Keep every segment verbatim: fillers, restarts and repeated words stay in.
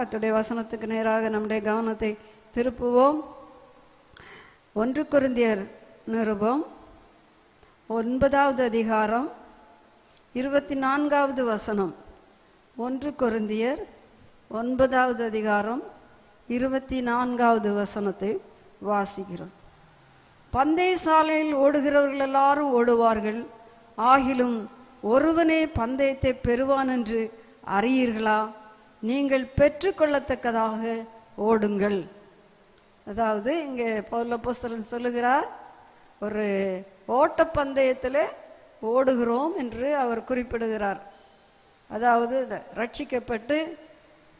கர்த்தருடைய வசனத்துக்கு நேராக நம்முடைய கவனத்தை திருப்புவோம். ஒன்று கொரிந்தியர் நிருபம் ஒன்பதாவது அதிகாரம் இருபத்தி நான்காவது வசனம். ஒன்று கொரிந்தியர் ஒன்பதாவது அதிகாரம் இருபத்தி நான்காவது வசனத்தை வாசிக்கிறோம். பந்தய சாலையில் ஓடுகிறவர்கள் எல்லாரும் ஓடுவார்கள், ஆகிலும் ஒருவனே பந்தயத்தை பெறுவான் என்று அறியீர்களா? நீங்கள் பெற்றுக்கொள்ளத்தக்கதாக ஓடுங்கள். அதாவது இங்கே பவுல் அப்போஸ்தலன் சொல்லுகிறார், ஒரு ஓட்டப்பந்தயத்தில் ஓடுகிறோம் என்று அவர் குறிப்பிடுகிறார். அதாவது ரட்சிக்கப்பட்டு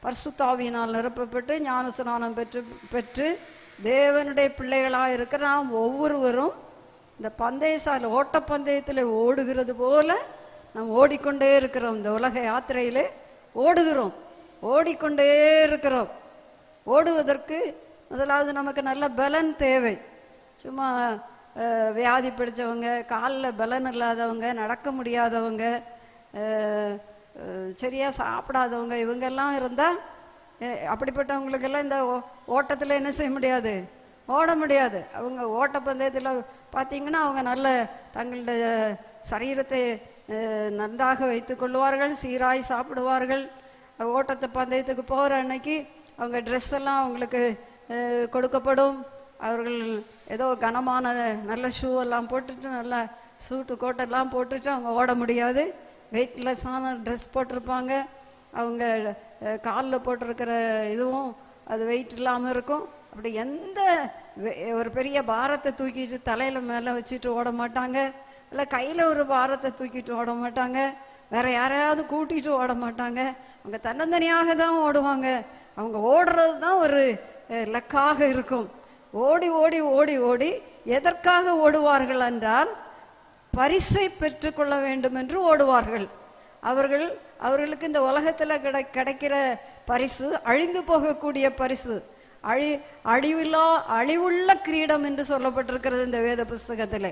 பரிசுத்தாவியினால் நிரப்பப்பட்டு ஞானஸ்நானம் பெற்று பெற்று தேவனுடைய பிள்ளைகளாக இருக்கிற நாம் ஒவ்வொருவரும் இந்த பந்தய சாலை ஓட்டப்பந்தயத்தில் ஓடுகிறது போல நாம் ஓடிக்கொண்டே இருக்கிறோம். இந்த உலக யாத்திரையிலே ஓடுகிறோம், ஓடிக்கொண்டே இருக்கிறோம். ஓடுவதற்கு முதலாவது நமக்கு நல்ல பலன் தேவை. சும்மா வியாதி பிடிச்சவங்க, காலில் பலன் இல்லாதவங்க, நடக்க முடியாதவங்க, சரியாக சாப்பிடாதவங்க, இவங்கெல்லாம் இருந்தால் அப்படிப்பட்டவங்களுக்கெல்லாம் இந்த ஓட்டத்தில் என்ன செய்ய முடியாது, ஓட முடியாது. அவங்க ஓட்டப்பந்தயத்தில் பார்த்திங்கன்னா அவங்க நல்ல தங்களுடைய சரீரத்தை நன்றாக வைத்து கொள்வார்கள், சீராய் சாப்பிடுவார்கள். ஓட்டத்து பந்தயத்துக்கு போகிற அன்னைக்கு அவங்க ட்ரெஸ் எல்லாம் அவங்களுக்கு கொடுக்கப்படும். அவர்கள் ஏதோ கனமான நல்ல ஷூவெல்லாம் போட்டுட்டு நல்ல சூட்டு கோட்டெல்லாம் போட்டுட்டு அவங்க ஓட முடியாது. வெயிட்லெஸ்ஸான ட்ரெஸ் போட்டிருப்பாங்க, அவங்க காலில் போட்டிருக்கிற இதுவும் அது வெயிட் இல்லாமல் இருக்கும். அப்படி எந்த ஒரு பெரிய பாரத்தை தூக்கிட்டு தலையில் மேலே வச்சுட்டு ஓட மாட்டாங்க, இல்லை கையில் ஒரு பாரத்தை தூக்கிட்டு ஓட மாட்டாங்க, வேறு யாரையாவது கூட்டிகிட்டு ஓட மாட்டாங்க. அவங்க தன்னந்தனியாக தான் ஓடுவாங்க. அவங்க ஓடுறது தான் ஒரு லக்காக இருக்கும். ஓடி ஓடி ஓடி ஓடி எதற்காக ஓடுவார்கள் என்றால் பரிசை பெற்றுக்கொள்ள வேண்டும் என்று ஓடுவார்கள். அவர்கள் அவர்களுக்கு இந்த உலகத்தில் கிடை கிடைக்கிற பரிசு அழிந்து போகக்கூடிய பரிசு, அழி அழிவில்லா அழிவுள்ள கிரீடம் என்று சொல்லப்பட்டிருக்கிறது இந்த வேத புஸ்தகத்தில்.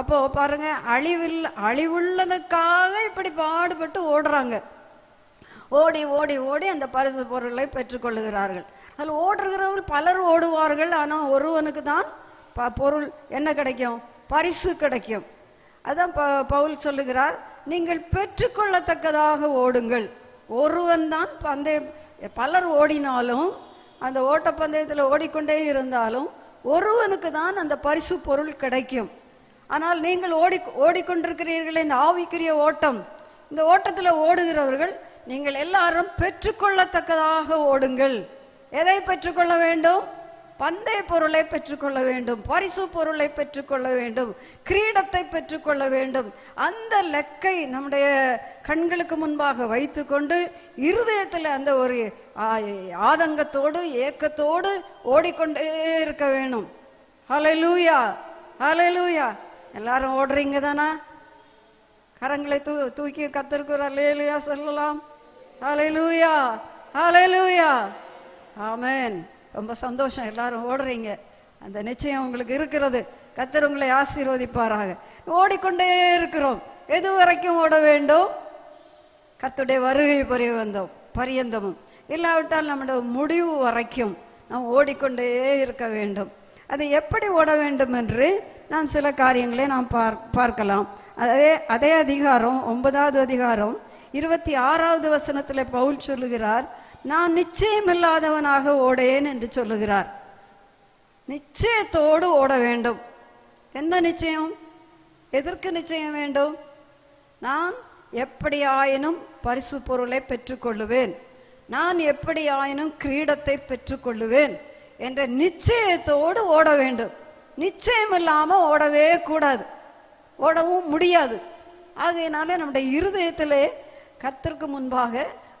அப்போ பாருங்க, அழிவில் அழிவுள்ளதுக்காக இப்படி பாடுபட்டு ஓடுறாங்க. ஓடி ஓடி ஓடி அந்த பரிசு பொருளை பெற்றுக்கொள்ளுகிறார்கள். அதில் ஓடுகிறவர்கள் பலர் ஓடுவார்கள், ஆனால் ஒருவனுக்கு தான் ப பொருள் என்ன கிடைக்கும், பரிசு கிடைக்கும். அதான் ப பவுல் சொல்லுகிறார், நீங்கள் பெற்றுக்கொள்ளத்தக்கதாக ஓடுங்கள். ஒருவன் தான் பந்தய, பலர் ஓடினாலும் அந்த ஓட்டப்பந்தயத்தில் ஓடிக்கொண்டே இருந்தாலும் ஒருவனுக்கு தான் அந்த பரிசு பொருள் கிடைக்கும். ஆனால் நீங்கள் ஓடி ஓடிக்கொண்டிருக்கிறீர்களே இந்த ஆவிக்குரிய ஓட்டம், இந்த ஓட்டத்தில் ஓடுகிறவர்கள் நீங்கள் எல்லாரும் பெற்றுக்கொள்ளத்தக்கதாக ஓடுங்கள். எதை பெற்றுக்கொள்ள வேண்டும்? பந்தய பொருளை பெற்றுக்கொள்ள வேண்டும், பரிசு பொருளை பெற்றுக்கொள்ள வேண்டும், கிரீடத்தை பெற்றுக்கொள்ள வேண்டும். அந்த லக்கை நம்முடைய கண்களுக்கு முன்பாக வைத்து கொண்டு இருதயத்தில் அந்த ஒரு ஆதங்கத்தோடு ஏக்கத்தோடு ஓடிக்கொண்டே இருக்க வேண்டும். ஹல்லேலூயா, ஹல்லேலூயா. எல்லாரும் ஓடுறீங்க தானா? கரங்களை தூ தூக்கி கத்திருக்கிற அல்லேலூயா சொல்லலாம். ஹல்லேலூயா, ஹல்லேலூயா, ஆமென். ரொம்ப சந்தோஷம், எல்லாரும் ஓடுறீங்க. அந்த நிச்சயம் உங்களுக்கு இருக்கிறது. கர்த்தர் உங்களை ஆசீர்வதிப்பாராக. ஓடிக்கொண்டே இருக்கிறோம். எது வரைக்கும் ஓட வேண்டும்? கர்த்தருடைய வருகை பரியந்தம் பரியந்தமும் இல்லாவிட்டால் நம்முடைய முடிவு வரைக்கும் நாம் ஓடிக்கொண்டே இருக்க வேண்டும். அது எப்படி ஓட வேண்டும் என்று நாம் சில காரியங்களை நாம் பார் பார்க்கலாம் அதே அதே அதிகாரம் ஒன்பதாவது அதிகாரம் இருபத்தி ஆறாவது வசனத்தில் பவுல் சொல்லுகிறார், நான் நிச்சயமில்லாதவனாக ஓடேன் என்று சொல்லுகிறார். நிச்சயத்தோடு ஓட வேண்டும். என்ன நிச்சயம்? எதற்கு நிச்சயம் வேண்டும்? நான் எப்படியாயினும் பரிசு பொருளை பெற்றுக்கொள்ளுவேன், நான் எப்படியாயினும் கிரீடத்தை பெற்றுக்கொள்ளுவேன் என்ற நிச்சயத்தோடு ஓட வேண்டும். நிச்சயம் இல்லாமல் ஓடவே கூடாது, ஓடவும் முடியாது. ஆகையினால நம்முடைய இருதயத்திலே கர்த்தருக்கு முன்பாக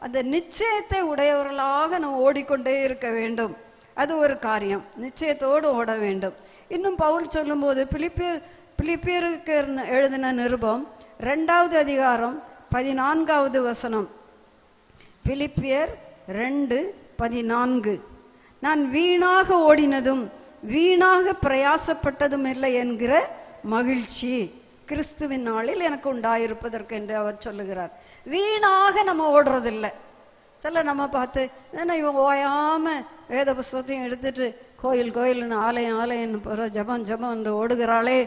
அந்த நிச்சயத்தை உடையவர்களாக நாம் ஓடிக்கொண்டே இருக்க வேண்டும். அது ஒரு காரியம், நிச்சயத்தோடு ஓட வேண்டும். இன்னும் பவுல் சொல்லும்போது பிலிப்பியர் பிலிப்பியருக்கு எழுதின நிருபம் ரெண்டாவது அதிகாரம் பதினான்காவது வசனம், பிலிப்பியர் ரெண்டு பதினான்கு, நான் வீணாக ஓடினதும் வீணாக பிரயாசப்பட்டதும் இல்லை என்கிற மகிழ்ச்சி கிறிஸ்துவின் நாளில் எனக்கு உண்டாயிருப்பதற்கு என்று அவர் சொல்லுகிறார். வீணாக நம்ம ஓடுறதில்லை, சில நம்ம பார்த்து ஏன்னா இவன் ஓயாமல் வேத புஸ்தகத்தையும் எடுத்துட்டு கோயில் கோயில்னு ஆலயம் ஆலயம்னு போகிற ஜபம் ஜபம் என்று ஓடுகிறாளே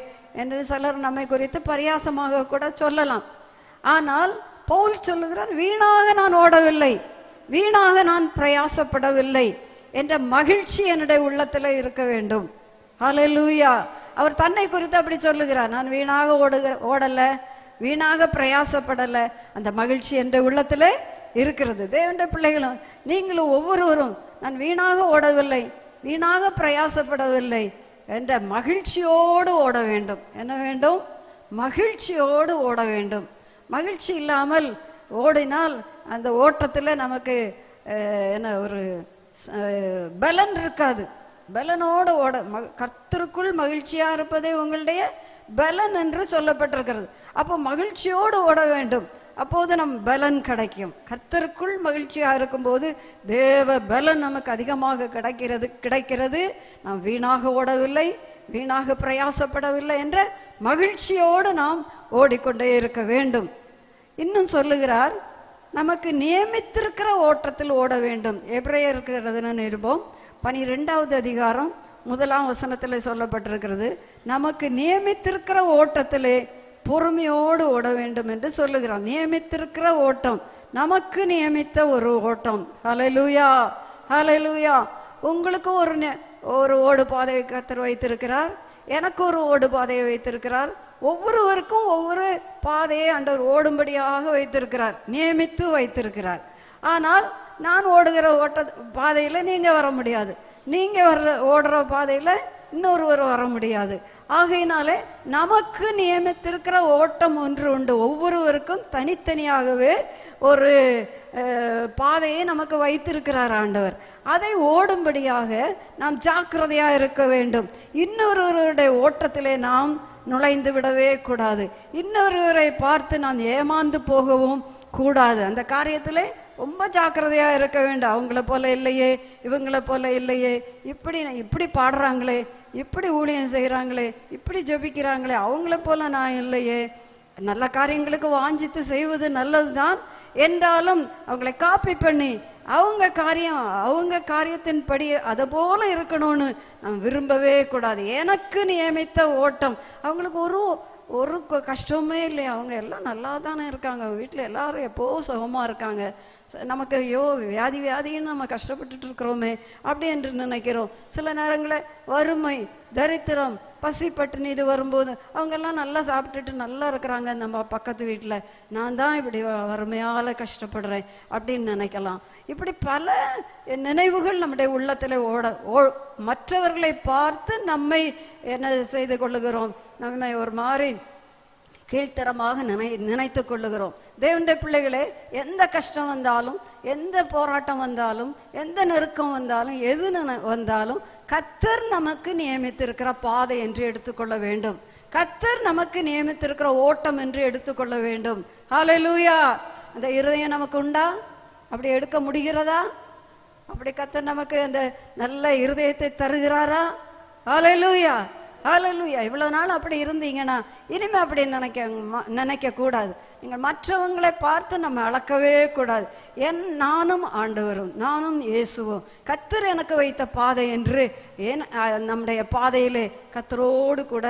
என்று சிலர் நம்மை குறித்து பரியாசமாக கூட சொல்லலாம். ஆனால் பவுல் சொல்லுகிறார், வீணாக நான் ஓடவில்லை, வீணாக நான் பிரயாசப்படவில்லை என்ற மகிழ்ச்சி என்னுடைய உள்ளத்தில் இருக்க வேண்டும். ஹல்லேலூயா. அவர் தன்னை குறித்து அப்படி சொல்லுகிறார், நான் வீணாக ஓடுக ஓடலை, வீணாக பிரயாசப்படலை, அந்த மகிழ்ச்சி என்ற உள்ளத்தில் இருக்கிறது. தேவனுடைய பிள்ளைகளும் நீங்களும் ஒவ்வொருவரும் நான் வீணாக ஓடவில்லை, வீணாக பிரயாசப்படவில்லை என்ற மகிழ்ச்சியோடு ஓட வேண்டும். என்ன வேண்டும்? மகிழ்ச்சியோடு ஓட வேண்டும். மகிழ்ச்சி இல்லாமல் ஓடினால் அந்த ஓட்டத்தில் நமக்கு என்ன ஒரு பலன் இருக்காது. பலனோடு ஓட ம கர்த்தருக்குள் மகிழ்ச்சியாக இருப்பதே உங்களுடைய பலன் என்று சொல்லப்பட்டிருக்கிறது. அப்போ மகிழ்ச்சியோடு ஓட வேண்டும், அப்போது நம் பலன் கிடைக்கும். கர்த்தருக்குள் மகிழ்ச்சியாக இருக்கும்போது தேவ பலன் நமக்கு அதிகமாக கிடைக்கிறது கிடைக்கிறது நாம் வீணாக ஓடவில்லை, வீணாக பிரயாசப்படவில்லை என்ற மகிழ்ச்சியோடு நாம் ஓடிக்கொண்டே இருக்க வேண்டும். இன்னும் சொல்லுகிறார், நமக்கு நியமித்திருக்கிற ஓட்டத்தில் ஓட வேண்டும். எபிரேயருக்குறதுன்னு நிருபம் பனிரெண்டாவது அதிகாரம் முதலாம் வசனத்தில் சொல்லப்பட்டிருக்கிறது, நமக்கு நியமித்திருக்கிற ஓட்டத்திலே பொறுமையோடு ஓட வேண்டும் என்று சொல்லுகிறார். நியமித்திருக்கிற ஓட்டம், நமக்கு நியமித்த ஒரு ஓட்டம். ஹல்லேலூயா, ஹல்லேலூயா. உங்களுக்கு ஒரு ஒரு ஓடு பாதையை கர்த்தர் வைத்திருக்கிறார், எனக்கு ஒரு ஓடு பாதையை வைத்திருக்கிறார். ஒவ்வொருவருக்கும் ஒவ்வொரு பாதையை ஆண்டவர் ஓடும்படியாக வைத்திருக்கிறார், நியமித்து வைத்திருக்கிறார். ஆனால் நான் ஓடுகிற ஓட்ட பாதையில் நீங்கள் வர முடியாது, நீங்கள் வர்ற ஓடுற பாதையில் இன்னொருவர் வர முடியாது. ஆகையினாலே நமக்கு நியமித்திருக்கிற ஓட்டம் ஒன்று உண்டு. ஒவ்வொருவருக்கும் தனித்தனியாகவே ஒரு பாதையை நமக்கு வைத்திருக்கிறார் ஆண்டவர். அதை ஓடும்படியாக நாம் ஜாக்கிரதையாக இருக்க வேண்டும். இன்னொருவருடைய ஓட்டத்திலே நாம் நுழைந்து விடவே கூடாது. இன்னொருவரை பார்த்து நாம் ஏமாந்து போகவும் கூடாது. அந்த காரியத்திலே ரொம்ப ஜாக்கிரதையாக இருக்க வேண்டும். அவங்கள போல இல்லையே, இவங்கள போல இல்லையே, இப்படி இப்படி பாடுறாங்களே, இப்படி ஊழியம் செய்கிறாங்களே, இப்படி ஜெபிக்கிறாங்களே, அவங்கள போல நான் இல்லையே. நல்ல காரியங்களுக்கு வாஞ்சித்து செய்வது நல்லது தான், என்றாலும் அவங்களை காப்பி பண்ணி அவங்க காரியம் அவங்க காரியத்தின்படி அதை போல இருக்கணும்னு நாம் விரும்பவே கூடாது. எனக்கு நியமித்த ஓட்டம், அவங்களுக்கு ஒரு ஒரு கஷ்டமே இல்லை, அவங்க எல்லாம் நல்லா தானே இருக்காங்க, வீட்டில் எல்லாரும் எப்போ சுகமாக இருக்காங்க. நமக்கு ஐயோ வியாதி வியாதின்னு நம்ம கஷ்டப்பட்டுட்டு இருக்கிறோமே அப்படி என்று நினைக்கிறோம். சில நேரங்களில் வறுமை, தரித்திரம், பசி பட்டினி இது வரும்போது அவங்கெல்லாம் நல்லா சாப்பிட்டுட்டு நல்லா இருக்கிறாங்க, நம்ம பக்கத்து வீட்டில் நான் தான் இப்படி வறுமையால் கஷ்டப்படுறேன் அப்படின்னு நினைக்கலாம். இப்படி பல நினைவுகள் நம்முடைய உள்ளத்தில் ஓட ஓ மற்றவர்களை பார்த்து நம்மை என்ன செய்து கொள்ளுகிறோம், நம்மை ஒரு மாதிரி கீழ்த்தரமாக நினை நினைத்து கொள்ளுகிறோம். தேவனுடைய பிள்ளைகளே, எந்த கஷ்டம் வந்தாலும், எந்த போராட்டம் வந்தாலும், எந்த நெருக்கம் வந்தாலும், எது வந்தாலும் கர்த்தர் நமக்கு நியமித்திருக்கிற பாதை என்று எடுத்துக்கொள்ள வேண்டும். கர்த்தர் நமக்கு நியமித்திருக்கிற ஓட்டம் என்று எடுத்துக்கொள்ள வேண்டும். ஹல்லேலூயா. அந்த இருதயம் நமக்கு உண்டா? அப்படி எடுக்க முடிகிறதா? அப்படி கர்த்தர் நமக்கு அந்த நல்ல இருதயத்தை தருகிறாரா? ஹல்லேலூயா, ஹல்லேலூயா. இவ்வளோ நாள் அப்படி இருந்தீங்கன்னா இனிமேல் அப்படி நினைக்க நினைக்கக்கூடாது. நீங்கள் மற்றவங்களை பார்த்து நம்ம அளக்கவே கூடாது. என் நானும் ஆண்டவரும், நானும் இயேசுவும், கர்த்தர் எனக்கு வைத்த பாதை என்று என் நம்முடைய பாதையிலே கர்த்தரோடு கூட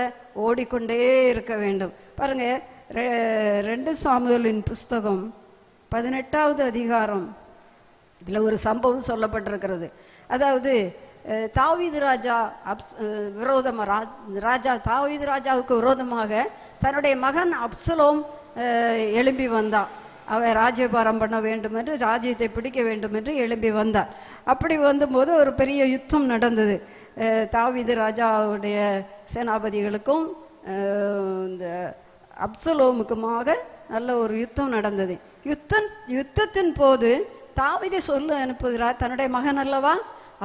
ஓடிக்கொண்டே இருக்க வேண்டும். பாருங்கள், ரெண்டு சாமுவேலின் புஸ்தகம் பதினெட்டாவது அதிகாரம், இதில் ஒரு சம்பவம் சொல்லப்பட்டிருக்கிறது. அதாவது தாவீது ராஜா அப்ஸ் விரோதமாக ராஜ் ராஜா தாவீது ராஜாவுக்கு விரோதமாக தன்னுடைய மகன் அப்சலோம் எழும்பி வந்தான். அவன் ராஜ்யபாரம் பண்ண வேண்டும் என்று, ராஜ்யத்தை பிடிக்க வேண்டும் என்று எழும்பி வந்தான். அப்படி வந்தும்போது ஒரு பெரிய யுத்தம் நடந்தது. தாவீது ராஜாவுடைய சேனாபதிகளுக்கும் இந்த அப்சலோமுக்குமாக நல்ல ஒரு யுத்தம் நடந்தது. யுத்தம் யுத்தத்தின் போது தாவீதை சொல்ல அனுப்புகிறார், தன்னுடைய மகன் அல்லவா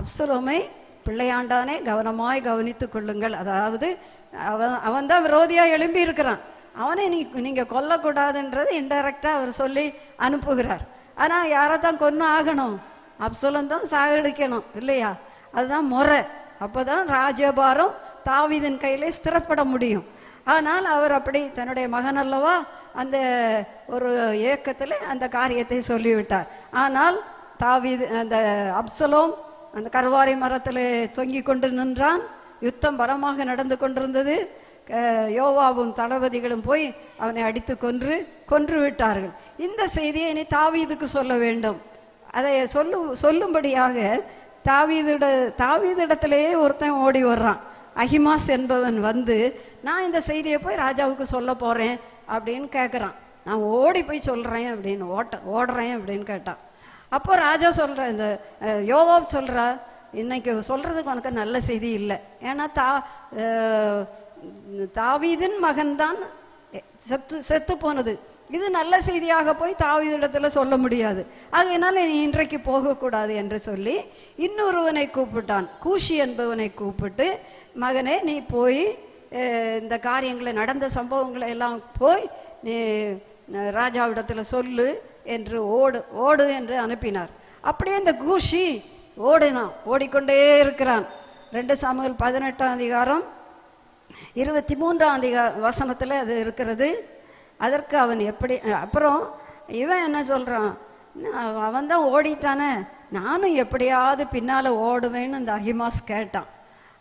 அப்சலோமை பிள்ளையாண்டானே கவனமாய் கவனித்து கொள்ளுங்கள். அதாவது அவன் அவன் தான் விரோதியாக எழும்பி இருக்கிறான், அவனை நீ நீங்கள் கொல்லக்கூடாதுன்றது இன்டைரக்டாக அவர் சொல்லி அனுப்புகிறார். ஆனால் யாரை தான் கொன்று ஆகணும்? அப்சலோம் தான் சாகடிக்கணும் இல்லையா? அதுதான் முறை. அப்போ தான் ராஜபாரம் தாவீதின் கையிலே ஸ்திரப்பட முடியும். ஆனால் அவர் அப்படி தன்னுடைய மகன் அல்லவா அந்த ஒரு ஏக்கத்தில் அந்த காரியத்தை சொல்லிவிட்டார். ஆனால் David and Absalom and Karvari Maratale Tongi Kondran, Yutam Barama and Adam Kondran, Yovabum, Talavadigan Poi, Avne Aditu Kondri, Kondri Targum. In the Sadi and Tavi the Kusola Vendum. Ada Solum Badiaga, Tavi the Tavi the Tatale, Urtam Odi Vara, Ahimas and Bavan Vande, now in the Sadi Pai Rajavuku Sola Pore, Abdin Kakara. Now, what if I told Ram Din? What Ram Din Kata? Upper Raja Solra and the Yoab Solra in like a soldier the Konkan Allah Sidil and a ta Tavidin Mahandan set to Ponadu. Isn't Allah Sidiakapoi Tavid at the Solomudia? Aganal and Indraki Poho Kuda the Andresoli, Innuruane Kuputan, Kushi and Bone Kupute, Magane Nipoi, the Karianglan, Adam the Sambongla along Poi. Ne Raja Udatala Solu, என்று Ode, Ode and Anapinar. Up in the Gushi, Odena, Odikonde Kran, Renda Samuel Padanata and the Garam, Irvatimunda and the Vasanatala, the Rikarade, other Kavan, Apro, even as Olra, Avanda Oditana, Nana Yapadia, the Pinala Odwin and the Himas Kata.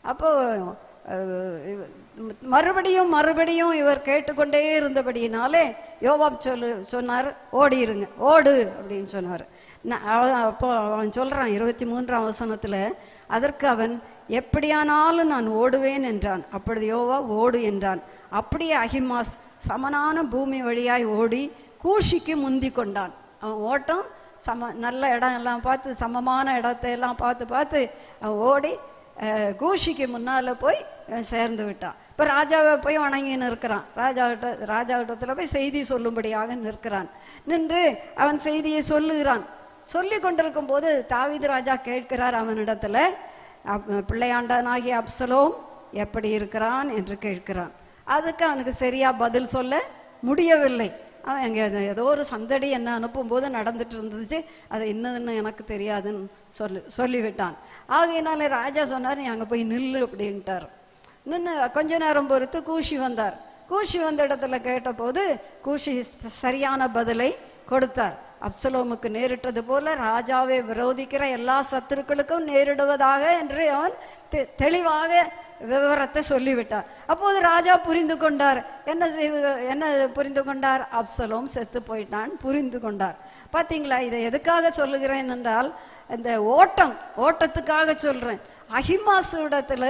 Apo மறுபடியும் மறுபடியும் இவர் கேட்டுக்கொண்டே இருந்தபடியினாலே யோவாப் சொல் சொன்னார் ஓடிருங்க ஓடு அப்படினு சொன்னார். அப்போ அவன் சொல்றான் இருபத்தி மூன்றாம் வசனத்திலே அதற்கு அவன் எப்படியானாலும் நான் ஓடுவேன் என்றான். அப்பொழுது யோவாப் ஓடு என்றான். அப்படியே அகிமாஸ் சமனான பூமி வழியாய் ஓடி கூஷிக்கு முந்தி கொண்டான். அவன் ஓட்டம் சம நல்ல இடம் எல்லாம் பார்த்து சமமான இடத்தை எல்லாம் பார்த்து பார்த்து ஓடி கூஷிக்கு முன்னால போய் சேர்ந்து விட்டான். இப்ப ராஜாவை போய் வணங்கி நிற்கிறான். ராஜாவிட்ட ராஜாவிட்டத்தில் போய் செய்தி சொல்லும்படியாக நிற்கிறான். நின்று அவன் செய்தியை சொல்லுகிறான். சொல்லி கொண்டிருக்கும் போது தாவீது ராஜா கேட்கிறார் அவனிடத்துல, பிள்ளையாண்டனாகிய அப்சலோம் எப்படி இருக்கிறான் என்று கேட்கிறான். அதுக்கு அவனுக்கு சரியா பதில் சொல்ல முடியவில்லை. அவன் எங்கே ஏதோ ஒரு சந்தடி என்ன அனுப்பும்போது நடந்துட்டு இருந்துச்சு, அது என்னதுன்னு எனக்கு தெரியாதுன்னு சொல்லி சொல்லிவிட்டான். ஆகையினாலே ராஜா சொன்னார், நீ அங்கே போய் நில்லு அப்படின்ட்டார். நின்று கொஞ்ச நேரம் பொறுத்து கூஷி வந்தார். கூஷி வந்த இடத்துல கேட்டபோது கூஷி சரியான பதிலை கொடுத்தார். அப்சலோமுக்கு நேரிட்டது போல ராஜாவை விரோதிக்கிற எல்லா சத்துருக்களுக்கும் நேரிடுவதாக என்று அவன் தெளிவாக விவரத்தை சொல்லிவிட்டார். அப்போது ராஜா புரிந்து கொண்டார். என்ன செய்து என்ன புரிந்து கொண்டார்? அப்சலோம் செத்து போயிட்டான் புரிந்து கொண்டார். பார்த்தீங்களா, இதை எதுக்காக சொல்லுகிறேன் என்றால், இந்த ஓட்டம் ஓட்டத்துக்காக சொல்கிறேன். அகிமாசு இடத்தில்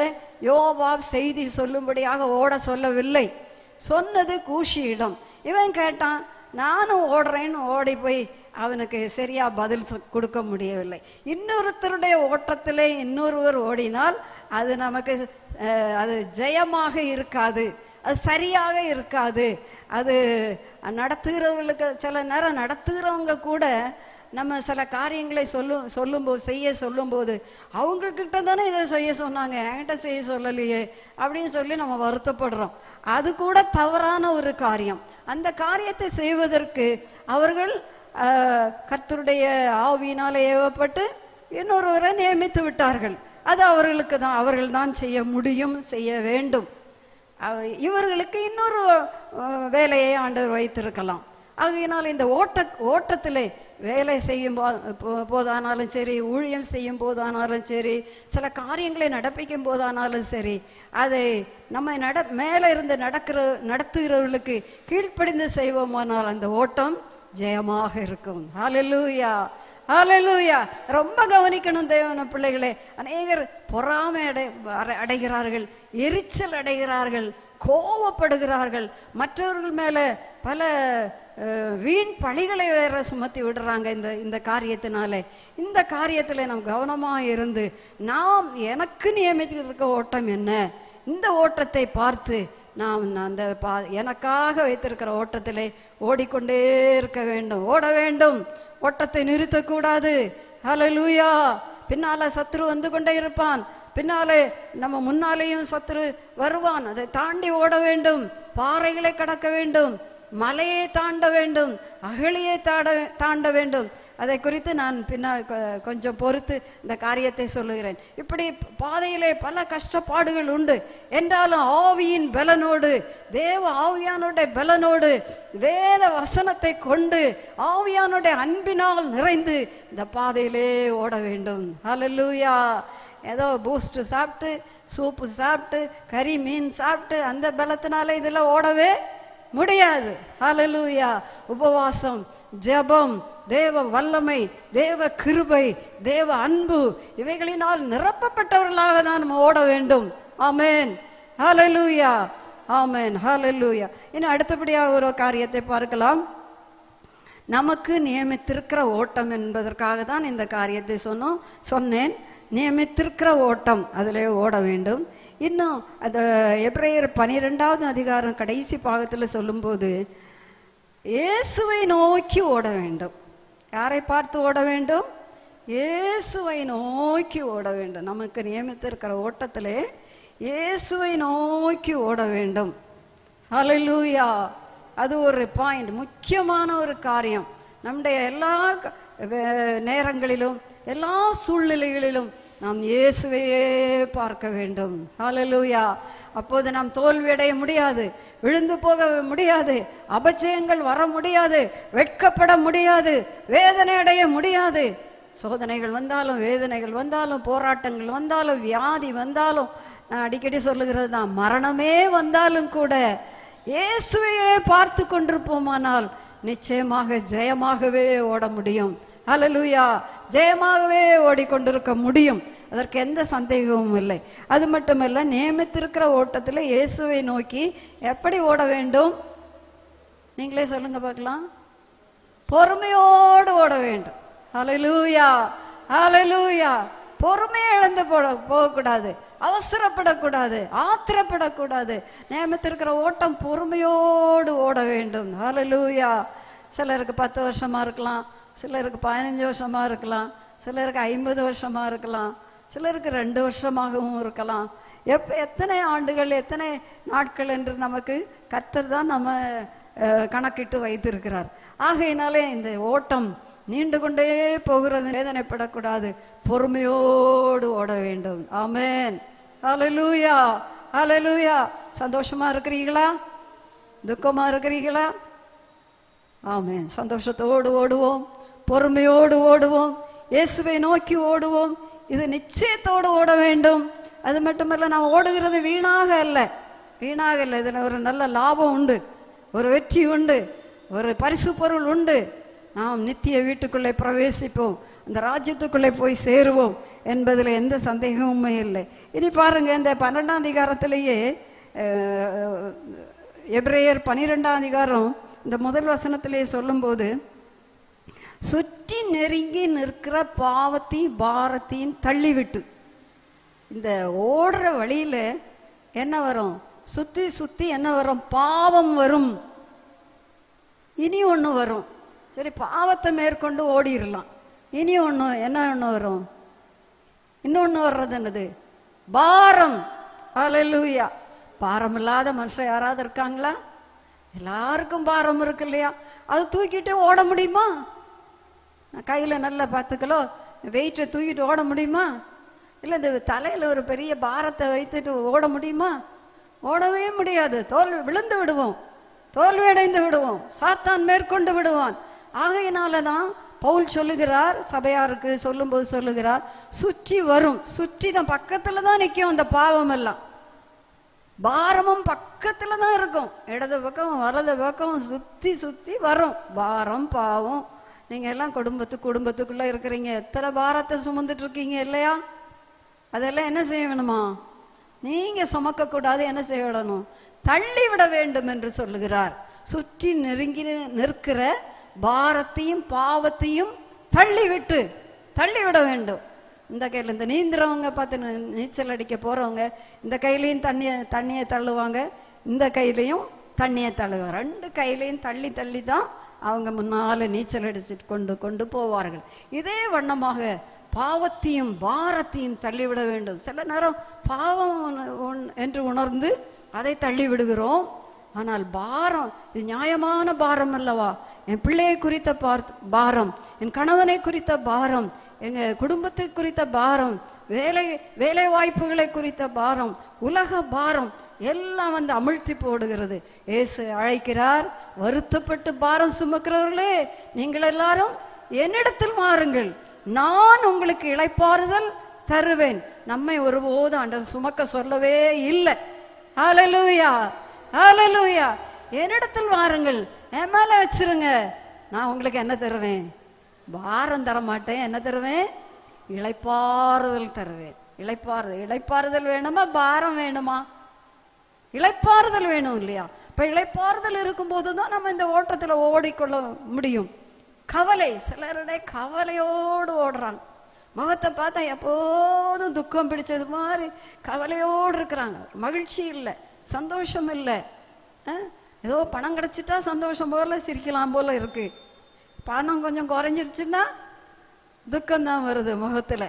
யோவாப் செய்தி சொல்லும்படியாக ஓட சொல்லவில்லை, சொன்னது கூஷியிடம். இவன் கேட்டான், நானும் ஓடுறேன்னு ஓடி போய் அவனுக்கு சரியா பதில் கொடுக்க முடியவில்லை. இன்னொருத்தருடைய ஓட்டத்திலே இன்னொருவர் ஓடினால் அது நமக்கு அது ஜெயமாக இருக்காது, அது சரியாக இருக்காது. அது நடத்துகிறவர்களுக்கு சில நேரம் நடத்துகிறவங்க கூட நம்ம சில காரியங்களை சொல்லும் சொல்லும்போது செய்ய சொல்லும்போது அவங்கக்கிட்ட தானே இதை செய்ய சொன்னாங்க, என்கிட்ட செய்ய சொல்லலையே அப்படின்னு சொல்லி நம்ம வருத்தப்படுறோம். அது கூட தவறான ஒரு காரியம். அந்த காரியத்தை செய்வதற்கு அவர்கள் கர்த்தருடைய ஆவியினால் ஏவப்பட்டு இன்னொருவரை நியமித்து விட்டார்கள். அது அவர்களுக்கு தான், அவர்கள் தான் செய்ய முடியும், செய்ய வேண்டும். இவர்களுக்கு இன்னொரு வேலையை ஆண்டவர் வைத்திருக்கலாம். ஆகையினால் இந்த ஓட்ட ஓட்டத்திலே வேலை செய்யும் போ போதானாலும் சரி, ஊழியம் செய்யும் போதானாலும் சரி, சில காரியங்களை நடப்பிக்கும் போதானாலும் சரி, அதை நம்ம நட மேலே இருந்து நடக்கிற நடத்துகிறவர்களுக்கு கீழ்ப்படிந்து செய்வோமானால் அந்த ஓட்டம் ஜெயமாக இருக்கும். ஹல்லேலூயா, ஹல்லேலூயா. ரொம்ப கவனிக்கணும் தேவன பிள்ளைகளே. அநேகர் பொறாமை அடை அடைகிறார்கள், எரிச்சல் அடைகிறார்கள், கோபப்படுகிறார்கள், மற்றவர்கள் மேலே பல வீண் பழிகளை வேற சுமத்தி விடுறாங்க. இந்த இந்த காரியத்தினாலே இந்த காரியத்தில் நாம் கவனமாக இருந்து நாம் எனக்கு நியமித்திருக்க ஓட்டம் என்ன, இந்த ஓட்டத்தை பார்த்து நாம் அந்த பா எனக்காக வைத்திருக்கிற ஓட்டத்திலே ஓடிக்கொண்டே இருக்க வேண்டும், ஓட வேண்டும், ஓட்டத்தை நிறுத்தக்கூடாது. ஹல்லேலூயா. பின்னால் சத்துரு வந்து கொண்டே இருப்பான், பின்னாலே நம்ம முன்னாலேயும் சத்துரு வருவான். அதை தாண்டி ஓட வேண்டும், பாறைகளை கடக்க வேண்டும், மலையை தாண்ட வேண்டும், அகழியை தாண்ட தாண்ட வேண்டும். அதை குறித்து நான் பின்னால் கொஞ்சம் பொறுத்து இந்த காரியத்தை சொல்லுகிறேன். இப்படி பாதையிலே பல கஷ்டப்பாடுகள் உண்டு. என்றாலும் ஆவியின் பலனோடு, தேவ ஆவியானுடைய பலனோடு, வேத வசனத்தை கொண்டு, ஆவியானுடைய அன்பினால் நிறைந்து இந்த பாதையிலே ஓட வேண்டும். ஹல்லேலூயா. ஏதோ பூஸ்ட்டு சாப்பிட்டு, சூப்பு சாப்பிட்டு, கறி மீன் சாப்பிட்டு அந்த பலத்தினால இதில் ஓடவே முடியாது. ஹல்லேலூயா. உபவாசம், ஜெபம், தேவ வல்லமை, தேவ கிருபை, தேவ அன்பு இவைகளினால் நிரப்பப்பட்டவர்களாக தான் நம்ம ஓட வேண்டும். ஆமேன். ஹல்லேலூயா. ஆமேன். ஹல்லேலூயா. இன்னும் அடுத்தபடியாக ஒரு காரியத்தை பார்க்கலாம். நமக்கு நியமித்திருக்கிற ஓட்டம் என்பதற்காக தான் இந்த காரியத்தை சொன்னோம் சொன்னேன் நியமித்திருக்கிற ஓட்டம் அதில் ஓட வேண்டும். இன்னும் அது எபிரேயர் பனிரெண்டாவது அதிகாரம் கடைசி பாகத்தில் சொல்லும்போது இயேசுவை நோக்கி ஓட வேண்டும். யாரை பார்த்து ஓட வேண்டும்? இயேசுவை நோக்கி ஓட வேண்டும். நமக்கு நியமித்திருக்கிற ஓட்டத்திலே இயேசுவை நோக்கி ஓட வேண்டும். ஹல்லேலூயா. அது ஒரு பாயிண்ட், முக்கியமான ஒரு காரியம். நம்முடைய எல்லா நேரங்களிலும் எல்லா சூழ்நிலைகளிலும் நாம் இயேசுவையே பார்க்க வேண்டும். ஹல்லேலூயா. அப்போது நாம் தோல்வியடைய முடியாது, விழுந்து போக முடியாது, அபஜயங்கள் வர முடியாது, வெட்கப்பட முடியாது, வேதனை அடைய முடியாது. சோதனைகள் வந்தாலும், வேதனைகள் வந்தாலும், போராட்டங்கள் வந்தாலும், வியாதி வந்தாலும், நான் அடிக்கடி சொல்லுகிறது தான், மரணமே வந்தாலும் கூட இயேசுவையே பார்த்து கொண்டிருப்போமானால் நிச்சயமாக ஜெயமாகவே ஓட முடியும். ஹல்லேலூயா. ஜெயமாகவே ஓடிக்கொண்டிருக்க முடியும். அதற்கு எந்த சந்தேகமும் இல்லை. அது மட்டுமல்ல, நியமித்திருக்கிற ஓட்டத்தில் இயேசுவை நோக்கி எப்படி ஓட வேண்டும்? நீங்களே சொல்லுங்க பார்க்கலாம். பொறுமையோடு ஓட வேண்டும். ஹல்லேலூயா. ஹல்லேலூயா. பொறுமையை இழந்து போட போகக்கூடாது, அவசரப்படக்கூடாது, ஆத்திரப்படக்கூடாது. நியமித்திருக்கிற ஓட்டம் பொறுமையோடு ஓட வேண்டும். ஹல்லேலூயா. சிலருக்கு பத்து வருஷமா இருக்கலாம், சிலருக்கு பதினஞ்சு வருஷமாக இருக்கலாம், சிலருக்கு ஐம்பது வருஷமாக இருக்கலாம், சிலருக்கு ரெண்டு வருஷமாகவும் இருக்கலாம். எப் எத்தனை ஆண்டுகள், எத்தனை நாட்கள் என்று நமக்கு கர்த்தர் தான் நம்ம கணக்கிட்டு வைத்திருக்கிறார். ஆகையினாலே இந்த ஓட்டம் நீண்டு கொண்டே போகிறது. வேதனைப்படக்கூடாது, பொறுமையோடு ஓட வேண்டும். ஆமேன். ஹல்லேலூயா. ஹல்லேலூயா. சந்தோஷமாக இருக்கிறீங்களா? துக்கமாக இருக்கிறீங்களா? ஆமேன். சந்தோஷத்தோடு ஓடுவோம், பொறுமையோடு ஓடுவோம், இயேசுவை நோக்கி ஓடுவோம். இது நிச்சயத்தோடு ஓட வேண்டும். அது மட்டுமல்ல, நாம் ஓடுகிறது வீணாக அல்ல, வீணாக இல்லை. இதில் ஒரு நல்ல லாபம் உண்டு, ஒரு வெற்றி உண்டு, ஒரு பரிசு பொருள் உண்டு. நாம் நித்திய வீட்டுக்குள்ளே பிரவேசிப்போம், அந்த ராஜ்யத்துக்குள்ளே போய் சேருவோம் என்பதில் எந்த சந்தேகமுமே இல்லை. இனி பாருங்கள், இந்த பன்னெண்டாம் அதிகாரத்திலேயே எபிரேயர் பன்னிரெண்டாம் அதிகாரம் இந்த முதல் வசனத்திலே சொல்லும்போது, சுற்றி நெருங்கி நிற்கிற பாவத்தையும் பாரத்தையும் தள்ளிவிட்டு. இந்த ஓடுற வழியில் என்ன வரும்? சுற்றி சுற்றி என்ன வரும்? பாவம் வரும். இனி ஒன்று வரும். சரி, பாவத்தை மேற்கொண்டு ஓடிடலாம். இனி ஒன்று என்ன ஒன்று வரும்? இன்னொன்று வர்றது என்னது? பாரம். ஹல்லேலூயா. பாரம் இல்லாத மனுஷன் யாராவது இருக்காங்களா? எல்லாருக்கும் பாரம் இருக்கு இல்லையா? அது தூக்கிட்டு ஓட முடியுமா? கையில் நல்லா பார்த்துக்கலோ வெயிட்டை தூக்கிட்டு ஓட முடியுமா? இல்லை இந்த தலையில் ஒரு பெரிய பாரத்தை வைத்துட்டு ஓட முடியுமா? ஓடவே முடியாது. தோல்வி விழுந்து விடுவோம், தோல்வி அடைந்து விடுவோம், சாத்தான் மேற்கொண்டு விடுவான். ஆகையினால தான் பவுல் சொல்லுகிறார், சபையாருக்கு சொல்லும்போது சொல்லுகிறார், சுற்றி வரும். சுற்றி தான் பக்கத்தில் தான் நிற்கும். அந்த பாவம் எல்லாம் பாரமும் பக்கத்தில் தான் இருக்கும். இடது பக்கம் வலது பக்கம் சுற்றி சுற்றி வரும் பாரம், பாவம். நீங்கள் எல்லாம் குடும்பத்துக்கு குடும்பத்துக்குள்ளே இருக்கிறீங்க, எத்தனை பாரத்தை சுமந்துட்டு இருக்கீங்க இல்லையா? அதெல்லாம் என்ன செய்ய வேணுமா? நீங்கள் சுமக்கக்கூடாது. என்ன செய்ய விடணும்? தள்ளிவிட வேண்டும் என்று சொல்லுகிறார். சுற்றி நெருங்கி நிற்கிற பாரத்தையும் பாவத்தையும் தள்ளிவிட்டு தள்ளிவிட வேண்டும். இந்த கையில் இந்த நீந்துறவங்க பார்த்து, நீச்சல் அடிக்க போகிறவங்க இந்த கையிலையும் தண்ணியை தண்ணியை தள்ளுவாங்க, இந்த கையிலையும் தண்ணியை தள்ளுவாங்க. ரெண்டு கையிலையும் தள்ளி தள்ளி தான் அவங்க முன்னால் நீச்சல் அடிச்சுட்டு கொண்டு கொண்டு போவார்கள். இதே வண்ணமாக பாவத்தையும் பாரத்தையும் தள்ளிவிட வேண்டும். சில நேரம் பாவம் என்று உணர்ந்து அதை தள்ளி விடுகிறோம். ஆனால் பாரம், இது நியாயமான பாரம் அல்லவா? என் பிள்ளையை குறித்த பார்த்து பாரம், என் கணவனை குறித்த பாரம், எங்கள் குடும்பத்திற்கு குறித்த பாரம், வேலை வேலை வாய்ப்புகளை குறித்த பாரம், உலக பாரம் எல்லாம் வந்து அமிழ்த்தி போடுகிறது. இயேசு அழைக்கிறார், வருத்தப்பட்டு பாரம் சுமக்கிறவர்களே, நீங்கள் எல்லாரும் என்னிடத்தில் மாறுங்கள், நான் உங்களுக்கு இளைப்பாறுதல் தருவேன். நம்மை ஒருபோது ஆண்டவர் சுமக்க சொல்லவே இல்லை. ஹல்லேலூயா, ஹல்லேலூயா. என்னிடத்தில் வாருங்கள், என் மேல வச்சிருங்க, நான் உங்களுக்கு என்ன தருவேன்? பாரம் தர மாட்டேன், என்ன தருவேன்? இளைப்பாறுதல் தருவேன். இளைப்பாறுதல், இளைப்பாறுதல் வேணுமா பாரம் வேணுமா? இளைப்பாறுதல் வேணும் இல்லையா? இப்ப இளைப்பாறுதல் இருக்கும்போது தான் நம்ம இந்த ஓட்டத்துல ஓடிக்கொள்ள முடியும். கவலை, சிலருடைய கவலையோடு ஓடுறாங்க. முகத்தை பார்த்தா எப்போதும் துக்கம் பிடிச்சது மாதிரி கவலையோடு இருக்கிறாங்க. மகிழ்ச்சி இல்லை, சந்தோஷம் இல்லை. ஏதோ பணம் கிடைச்சிட்டா சந்தோஷம் போல சிரிக்கலாம் போல இருக்கு. பணம் கொஞ்சம் குறைஞ்சிருச்சுன்னா துக்கம்தான் வருது முகத்துல.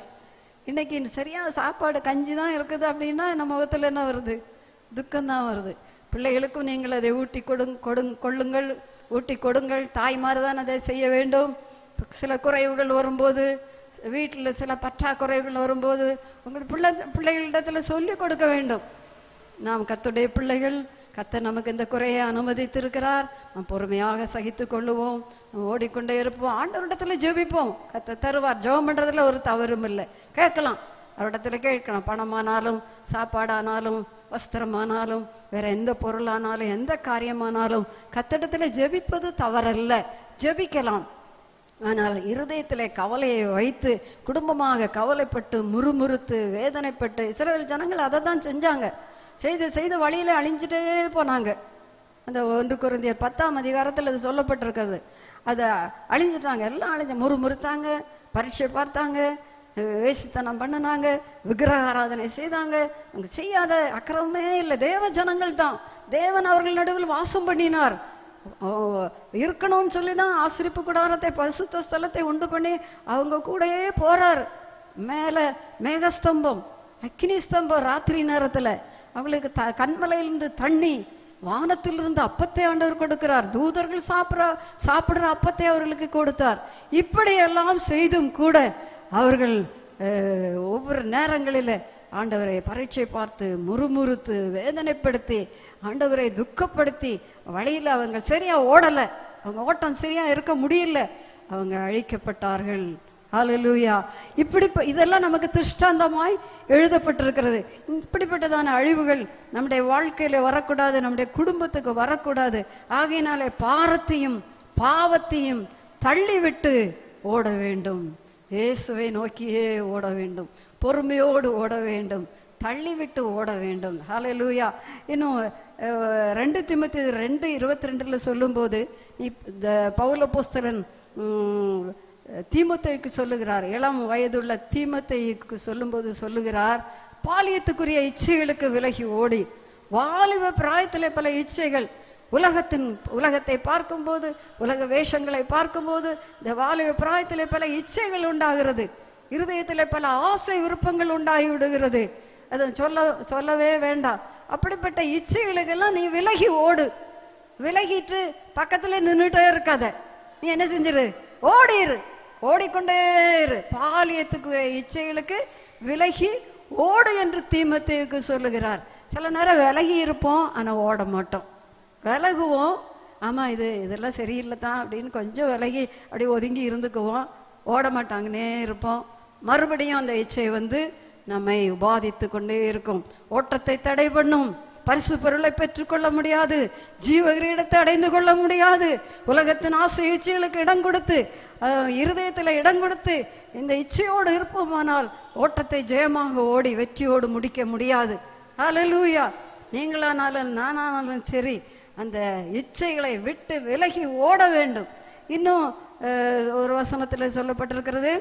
இன்னைக்கு சரியா சாப்பாடு கஞ்சி தான் இருக்குது அப்படின்னா நம்ம முகத்துல என்ன வருது? துக்கம்தான் வருது. பிள்ளைகளுக்கும் நீங்கள் அதை ஊட்டி கொடுங் கொடுங் கொள்ளுங்கள் ஊட்டி கொடுங்கள். தாய்மார் தான் அதை செய்ய வேண்டும். சில குறைவுகள் வரும்போது, வீட்டில் சில பற்றாக்குறைகள் வரும்போது உங்கள் பிள்ளை பிள்ளைகளிடத்துல சொல்லி கொடுக்க வேண்டும். நாம் கர்த்தருடைய பிள்ளைகள், கர்த்தர் நமக்கு இந்த குறையை அனுமதித்திருக்கிறார், நாம் பொறுமையாக சகித்து கொள்ளுவோம், நம்ம ஓடிக்கொண்டே இருப்போம், ஆண்டவரிடத்துல ஜெபிப்போம், கர்த்தர் தருவார். ஜெபம் பண்ணுறதுல ஒரு தவறும் இல்லை. கேட்கலாம், அவரிடத்துல கேட்கலாம். பணமானாலும், சாப்பாடானாலும், வஸ்திரமானாலும், வேற எந்த பொருளானாலும், எந்த காரியமானாலும் கர்த்தரிடத்துல ஜெபிப்பது தவறல்ல, ஜெபிக்கலாம். ஆனால் இருதயத்திலே கவலையை வைத்து குடும்பமாக கவலைப்பட்டு முறுமுறுத்து வேதனைப்பட்டு இஸ்ரவேல் ஜனங்கள் அதை தான் செஞ்சாங்க. செய்து செய்து வழியில அழிஞ்சிட்டே போனாங்க. அந்த ஒன்று கொரிந்தியர் பத்தாம் அதிகாரத்தில் அது சொல்லப்பட்டிருக்கிறது. அதை அழிஞ்சிட்டாங்க, எல்லாம் அழிஞ்ச முறுமுறுத்தாங்க, பரீட்சை பார்த்தாங்க, வேசித்தனம் பண்ணினாங்க, விக்கிரக ஆராதனை செய்தாங்க. அவங்க செய்யாத அக்கிரமே இல்லை. தேவ ஜனங்கள் தான், தேவன் அவர்கள் நடுவில் வாசம் பண்ணினார். இருக்கணும்னு சொல்லி தான் ஆசிரிப்பு கூடாரத்தை, பரிசுத்த ஸ்தலத்தை உண்டு பண்ணி அவங்க கூடயே போறார். மேலே மேகஸ்தம்பம், அக்னி ஸ்தம்பம். ராத்திரி நேரத்தில் அவங்களுக்கு த கண்மலையிலிருந்து தண்ணி, வானத்திலிருந்து அப்பத்தை ஆண்டவர் கொடுக்கிறார். தூதர்கள் சாப்பிட்ற சாப்பிட்ற அப்பத்தை அவர்களுக்கு கொடுத்தார். இப்படியெல்லாம் செய்தும் கூட அவர்கள் ஒவ்வொரு நேரங்களில் ஆண்டவரை பரீட்சை பார்த்து முறுமுறுத்து வேதனைப்படுத்தி ஆண்டவரை துக்கப்படுத்தி வழியில் அவங்க சரியாக ஓடலை, அவங்க ஓட்டம் சரியாக இருக்க முடியல, அவங்க அழிக்கப்பட்டார்கள். ஹல்லேலூயா. இப்படி இதெல்லாம் நமக்கு திருஷ்டாந்தமாய் எழுதப்பட்டிருக்கிறது. இப்படிப்பட்டதான அழிவுகள் நம்முடைய வாழ்க்கையில் வரக்கூடாது, நம்முடைய குடும்பத்துக்கு வரக்கூடாது. ஆகையினாலே பாரத்தையும் பாவத்தையும் தள்ளிவிட்டு ஓட வேண்டும், இயேசுவை நோக்கியே ஓட வேண்டும், பொறுமையோடு ஓட வேண்டும், தள்ளிவிட்டு ஓட வேண்டும். ஹல்லேலூயா. இன்னும் ரெண்டு திமுத்தி ரெண்டு இருபத்தி ரெண்டுல சொல்லும் போது பவுலப்போஸ்தலன் தீமோத்தேயுக்கு சொல்லுகிறார், இளம் வயதுள்ள தீமோத்தேயுக்கு சொல்லும்போது சொல்லுகிறார், பாலியத்துக்குரிய இச்சைகளுக்கு விலகி ஓடி, வாலிப பிராயத்திலே பல இச்சைகள், உலகத்தின் உலகத்தை பார்க்கும்போது, உலக வேஷங்களை பார்க்கும்போது இந்த வாலிப பிராயத்திலே பல இச்சைகள் உண்டாகிறது, இருதயத்திலே பல ஆசை விருப்பங்கள் உண்டாகி விடுகிறது. அது சொல்ல சொல்லவே வேண்டாம். அப்படிப்பட்ட இச்சைகளுக்கெல்லாம் நீ விலகி ஓடு. விலகிட்டு பக்கத்தில் நின்றுட்டே இருக்காத. நீ என்ன செஞ்சிரு? ஓடிரு, ஓடிக்கொண்டே இரு. பாலியத்துக்கு இச்சைகளுக்கு விலகி ஓடு என்று தீமோத்தேயுக்கு சொல்லுகிறார். சில நேரம் விலகி இருப்போம், ஆனால் ஓட மாட்டோம். விலகுவோம், ஆமாம் இது இதெல்லாம் சரியில்லை தான் அப்படின்னு கொஞ்சம் விலகி அப்படி ஒதுங்கி இருந்துக்குவோம். ஓட மாட்டாங்கன்னே இருப்போம். மறுபடியும் அந்த இச்சை வந்து நம்மை உபாதித்து கொண்டே இருக்கும். ஓட்டத்தை தடை பண்ணும். பரிசு பொருளை பெற்றுக்கொள்ள முடியாது, ஜீவ கிரீடத்தை அடைந்து கொள்ள முடியாது. உலகத்தின் ஆசை இச்சைகளுக்கு இடம் கொடுத்து, இருதயத்தில் இடம் கொடுத்து இந்த இச்சையோடு இருப்போமானால் ஓட்டத்தை ஜெயமாக ஓடி வெற்றியோடு முடிக்க முடியாது. ஹல்லேலூயா. நீங்களானாலும் நானானாலும் சரி, அந்த இச்சைகளை விட்டு விலகி ஓட வேண்டும். இன்னும் ஒரு வசனத்தில் சொல்லப்பட்டிருக்கிறது,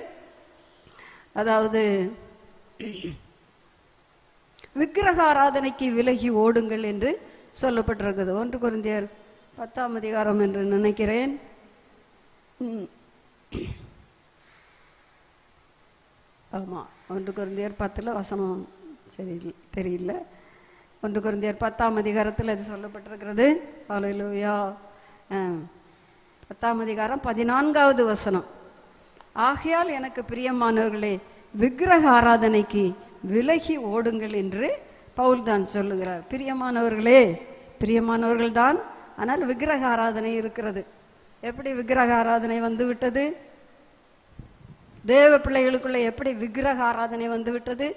அதாவது விக்கிரக ஆராதனைக்கு விலகி ஓடுங்கள் என்று சொல்லப்பட்டிருக்கிறது. ஒன்று கொரிந்தியர் பத்தாம் அதிகாரம் என்று நினைக்கிறேன். ஆமா, ஒன்று கொரிந்தியர் பத்துல வசனம் சரி தெரியல. ஒன்று கொரிந்தியர் பத்தாம் அதிகாரத்தில் அது சொல்லப்பட்டிருக்கிறது. ஹல்லேலூயா. பத்தாம் அதிகாரம் பதினான்காவது வசனம். ஆகையால் எனக்கு பிரியமானவர்களே, விக்கிரக ஆராதனைக்கு விலகி ஓடுங்கள் என்று பவுல் தான் சொல்லுகிறார். பிரியமானவர்களே, பிரியமானவர்கள் தான், ஆனால் விக்கிரக ஆராதனை இருக்கிறது. எப்படி விக்கிரக ஆராதனை வந்து விட்டது? தேவ பிள்ளைகளுக்குள்ள எப்படி விக்கிரக ஆராதனை வந்து விட்டது?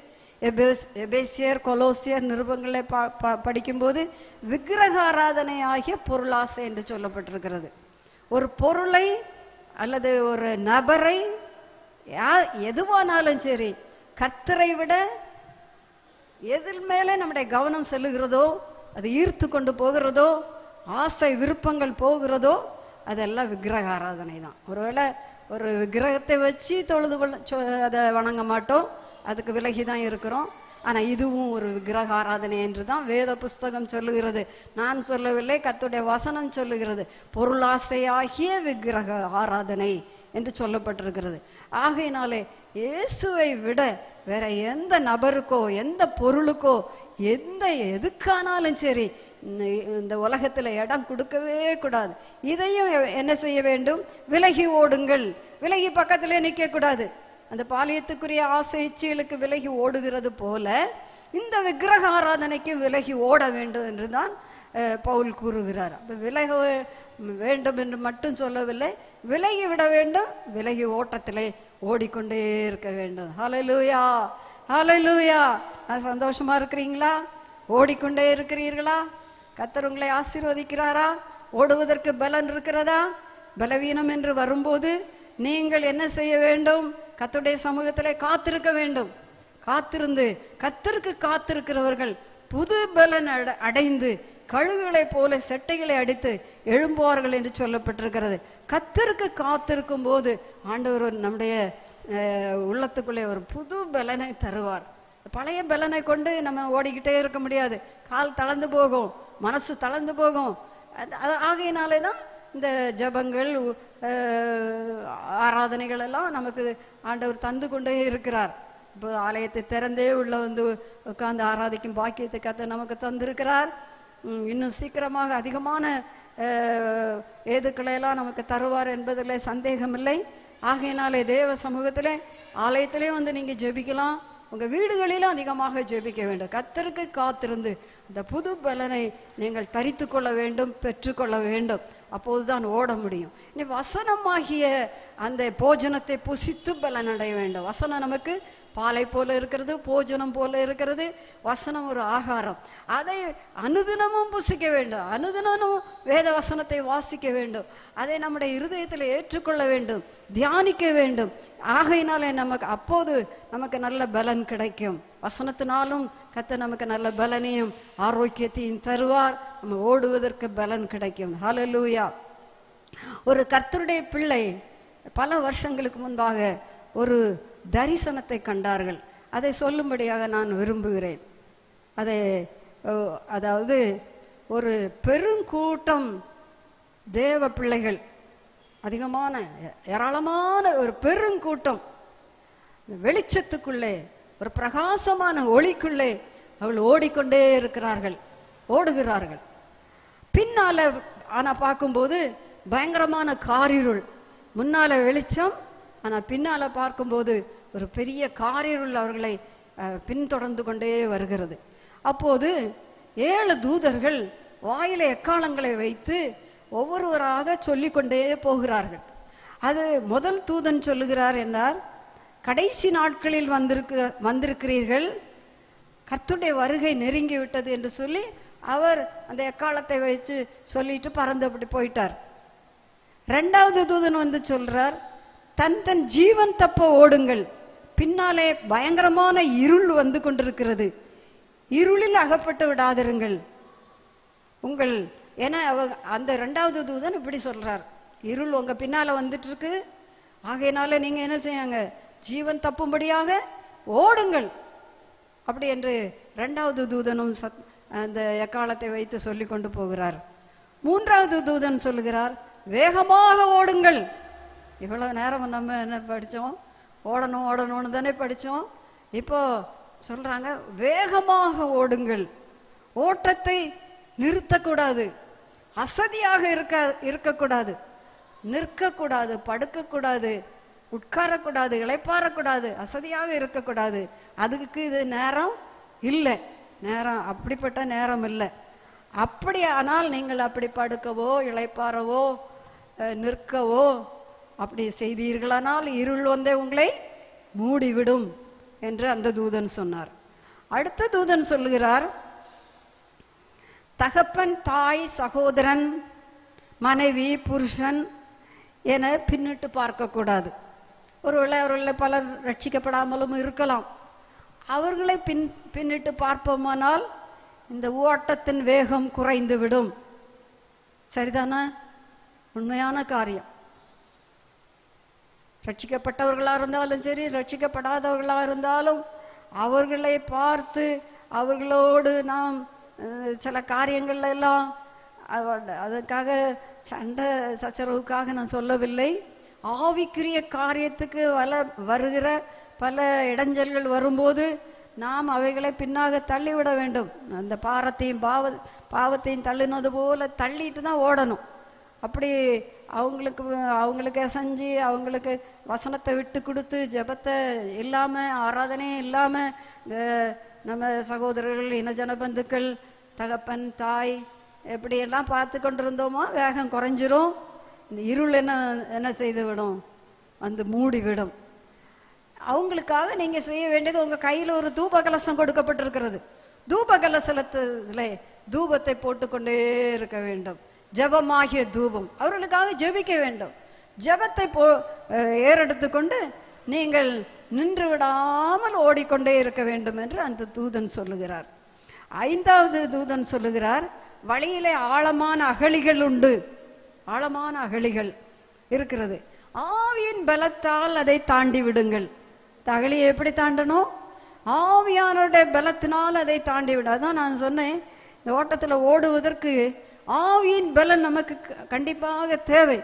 எபேசியர், கொலோசியர் நிருபங்களை படிக்கும்போது விக்கிரக ஆராதனை ஆகிய பொருளாசை என்று சொல்லப்பட்டிருக்கிறது. ஒரு பொருளை அல்லது ஒரு நபரை எதுவானாலும் சரி, கர்த்தரை விட எதில் மேலே நம்முடைய கவனம் செல்லுகிறதோ, அது ஈர்த்து கொண்டு போகிறதோ, ஆசை விருப்பங்கள் போகிறதோ, அதெல்லாம் விக்கிரக ஆராதனை தான். ஒருவேளை ஒரு விக்கிரகத்தை வச்சு தொழுது கொள்ள அதை வணங்க மாட்டோம், அதுக்கு விலகி தான் இருக்கிறோம். ஆனால் இதுவும் ஒரு விக்கிரக ஆராதனை என்று தான் வேத புஸ்தகம் சொல்லுகிறது. நான் சொல்லவில்லை, கர்த்தருடைய வசனம் சொல்லுகிறது. பொருளாசையாகிய விக்கிரக ஆராதனை என்று சொல்லப்பட்டிருக்கிறது. ஆகையினாலே இயேசுவை விட வேற எந்த நபருக்கோ எந்த பொருளுக்கோ எந்த எதுக்கானாலும் சரி இந்த உலகத்தில் இடம் கொடுக்கவே கூடாது. இதையும் என்ன செய்ய வேண்டும்? விலகி ஓடுங்கள். விலகி பக்கத்திலே நிற்கக்கூடாது. அந்த பாலியத்துக்குரிய ஆசை இச்சைகளுக்கு விலகி ஓடுகிறது போல இந்த விக்கிரக ஆராதனைக்கும் விலகி ஓட வேண்டும் என்று தான் பவுல் கூறுகிறார். அப்போ விலக வேண்டும் என்று மட்டும் சொல்லவில்லை, விலகி விட வேண்டும், விலகி ஓட்டத்திலே ஓடிக்கொண்டே இருக்க வேண்டும். ஹல்லேலூயா, ஹல்லேலூயா. சந்தோஷமா இருக்கிறீங்களா? ஓடிக்கொண்டே இருக்கிறீர்களா? கர்த்தர் உங்களை ஆசீர்வதிக்கிறாரா? ஓடுவதற்கு பலன் இருக்கிறதா? பலவீனம் என்று வரும்போது நீங்கள் என்ன செய்ய வேண்டும்? கர்த்தருடைய சமூகத்தில் காத்திருக்க வேண்டும். காத்திருந்து கர்த்தருக்கு காத்திருக்கிறவர்கள் புது பலன் அடைந்து கழுகுகளை போல செட்டைகளை அடித்து எழும்புவார்கள் என்று சொல்லப்பட்டிருக்கிறது. கர்த்தருக்கு காத்திருக்கும் போது ஆண்டவர் நம்முடைய உள்ளத்துக்குள்ளே ஒரு புது பலனை தருவார். பழைய பலனை கொண்டு நம்ம ஓடிக்கிட்டே இருக்க முடியாது. கால் தளர்ந்து போகும், மனசு தளர்ந்து போகும். அது ஆகையினாலே தான் இந்த ஜபங்கள் ஆராதனைகள் எல்லாம் நமக்கு ஆண்டவர் தந்து கொண்டே இருக்கிறார். இப்போ ஆலயத்தை திறந்தே உள்ள வந்து உட்கார்ந்து ஆராதிக்கும் பாக்கியத்தை கத்த நமக்கு தந்திருக்கிறார். இன்னும் சீக்கிரமாக அதிகமான ஏதுக்களையெல்லாம் நமக்கு தருவார் என்பதில் சந்தேகமில்லை. ஆகையினாலே தேவ சமூகத்திலே ஆலயத்திலே வந்து நீங்கள் ஜெபிக்கலாம். உங்கள் வீடுகளிலும் அதிகமாக ஜெபிக்க வேண்டும். கர்த்தருக்கு காத்திருந்து அந்த புது பலனை நீங்கள் தரித்து கொள்ள வேண்டும், பெற்றுக்கொள்ள வேண்டும். அப்போது தான் ஓட முடியும். இனி வசனமாகிய அந்த போஜனத்தை புசித்து பலன் அடைய வேண்டும். வசனம் நமக்கு பாலை போல இருக்கிறது, போஜனம் போல இருக்கிறது. வசனம் ஒரு ஆகாரம். அதை அனுதினமும் புசிக்க வேண்டும். அனுதினமும் வேத வசனத்தை வாசிக்க வேண்டும். அதை நம்முடைய இருதயத்தில் ஏற்றுக்கொள்ள வேண்டும், தியானிக்க வேண்டும். ஆகையினாலே நமக்கு அப்போது நமக்கு நல்ல பலன் கிடைக்கும். வசனத்தினாலும் கர்த்தர் நமக்கு நல்ல பலனையும் ஆரோக்கியத்தையும் தருவார். நம்ம ஓடுவதற்கு பலன் கிடைக்கும். ஹல்லேலூயா. ஒரு கர்த்தருடைய பிள்ளை பல வருஷங்களுக்கு முன்பாக ஒரு தரிசனத்தை கண்டார்கள். அதை சொல்லும்படியாக நான் விரும்புகிறேன். அதை அதாவது ஒரு பெருங்கூட்டம் தேவ பிள்ளைகள், அதிகமான ஏராளமான ஒரு பெருங்கூட்டம் வெளிச்சத்துக்குள்ளே, ஒரு பிரகாசமான ஒளிக்குள்ளே அவள் ஓடிக்கொண்டே இருக்கிறார்கள், ஓடுகிறார்கள். பின்னால ஆனால் பார்க்கும்போது பயங்கரமான காரிருள். முன்னால வெளிச்சம், ஆனால் பின்னால் பார்க்கும்போது ஒரு பெரிய காரிருள் அவர்களை பின்தொடர்ந்து கொண்டே வருகிறது. அப்போது ஏழு தூதர்கள் வாயில எக்காலங்களை வைத்து ஒவ்வொருவராக சொல்லிக்கொண்டே போகிறார்கள். அது முதல் தூதன் சொல்லுகிறார் என்றார், கடைசி நாட்களில் வந்திருக்க வந்திருக்கிறீர்கள், கர்த்தருடைய வருகை நெருங்கி விட்டது என்று சொல்லி அவர் அந்த எக்காலத்தை வைத்து சொல்லிட்டு பறந்து அப்படி போயிட்டார். ரெண்டாவது தூதன் வந்து சொல்றார், தன் தன் ஜீவன் தப்ப ஓடுங்கள், பின்னாலே பயங்கரமான இருள் வந்து கொண்டிருக்கிறது, இருளில் அகப்பட்டு விடாதிருங்கள் உங்கள் என அந்த ரெண்டாவது தூதன் இப்படி சொல்றார். இருள் உங்க பின்னால வந்துட்டு இருக்கு, ஆகையினால நீங்க என்ன செய்யுங்க, ஜீவன் தப்பும்படியாக ஓடுங்கள் அப்படி என்று ரெண்டாவது தூதனும் சத் அந்த எக்காலத்தை வைத்து சொல்லி கொண்டு போகிறார். மூன்றாவது தூதன் சொல்லுகிறார், வேகமாக ஓடுங்கள். இவ்வளவு நேரம் நம்ம என்ன படித்தோம்? ஓடணும் ஓடணும்னு தானே படித்தோம். இப்போ சொல்கிறாங்க, வேகமாக ஓடுங்கள், ஓட்டத்தை நிறுத்தக்கூடாது, அசதியாக இருக்க இருக்கக்கூடாது, நிற்கக்கூடாது, படுக்கக்கூடாது, உட்காரக்கூடாது, இளைப்பாறக்கூடாது, அசதியாக இருக்கக்கூடாது. அதுக்கு இது நேரம் இல்லை, நேரம் அப்படிப்பட்ட நேரம் இல்லை. அப்படி ஆனால் நீங்கள் அப்படி படுக்கவோ இளைப்பாறவோ நிற்கவோ அப்படி செய்தீர்களானால் இருள் வந்தே உங்களை மூடிவிடும் என்று அந்த தூதன் சொன்னார். அடுத்த தூதன் சொல்லுகிறார், தகப்பன், தாய், சகோதரன், மனைவி, புருஷன் என பின்னிட்டு பார்க்கக்கூடாது. ஒருவேளை அவர்களில் பலர் ரட்சிக்கப்படாமலும் இருக்கலாம். அவர்களை பின் பின்னிட்டு பார்ப்போமானால் இந்த ஓட்டத்தின் வேகம் குறைந்து விடும். சரிதானா? உண்மையான காரியம். ரட்சிக்கப்பட்டவர்களாக இருந்தாலும் சரி, ரட்சிக்கப்படாதவர்களாக இருந்தாலும் அவர்களை பார்த்து அவர்களோடு நாம் சில காரியங்கள் எல்லாம், அதற்காக சண்டை சச்சரவுக்காக நான் சொல்லவில்லை. ஆவிக்குரிய காரியத்துக்கு வல வருகிற பல இடைஞ்சல்கள் வரும்போது நாம் அவைகளை பின்னாக தள்ளிவிட வேண்டும். அந்த பாரத்தையும் பாவ பாவத்தையும் தள்ளினது போல தள்ளிட்டு தான் ஓடணும். அப்படி அவங்களுக்கு அவங்களுக்கு அசைஞ்சு அவங்களுக்கு வசனத்தை விட்டு கொடுத்து ஜபத்தை இல்லாமல், ஆராதனையும் இல்லாமல், இந்த நம்ம சகோதரர்கள், இனஜன பந்துக்கள், தகப்பன், தாய் எப்படியெல்லாம் பார்த்து கொண்டிருந்தோமோ வேகம் குறைஞ்சிரும். இந்த இருள் என்ன என்ன செய்து விடும், வந்து மூடிவிடும். அவங்களுக்காக நீங்கள் செய்ய வேண்டியது, உங்கள் கையில் ஒரு தூப கலசம் கொடுக்கப்பட்டிருக்கிறது. தூப கலசத்தில் தூபத்தை போட்டு கொண்டே இருக்க வேண்டும். ஜபமாகிய தூபம், அவர்களுக்காக ஜபிக்க வேண்டும். ஜபத்தை போ ஏறெடுத்து கொண்டு நீங்கள் நின்று விடாமல் ஓடிக்கொண்டே இருக்க வேண்டும் என்று அந்த தூதன் சொல்லுகிறார். ஐந்தாவது தூதன் சொல்லுகிறார், வழியிலே ஆழமான அகழிகள் உண்டு. ஆழமான அகழிகள் இருக்கிறது. ஆவியின் பலத்தால் அதை தாண்டி விடுங்கள். அகழியை எப்படி தாண்டணும்? ஆவியானுடைய பலத்தினால் அதை தாண்டி விட. அதான் நான் சொன்னேன், இந்த ஓட்டத்தில் ஓடுவதற்கு ஆவியின் பலன் நமக்கு கண்டிப்பாக தேவை.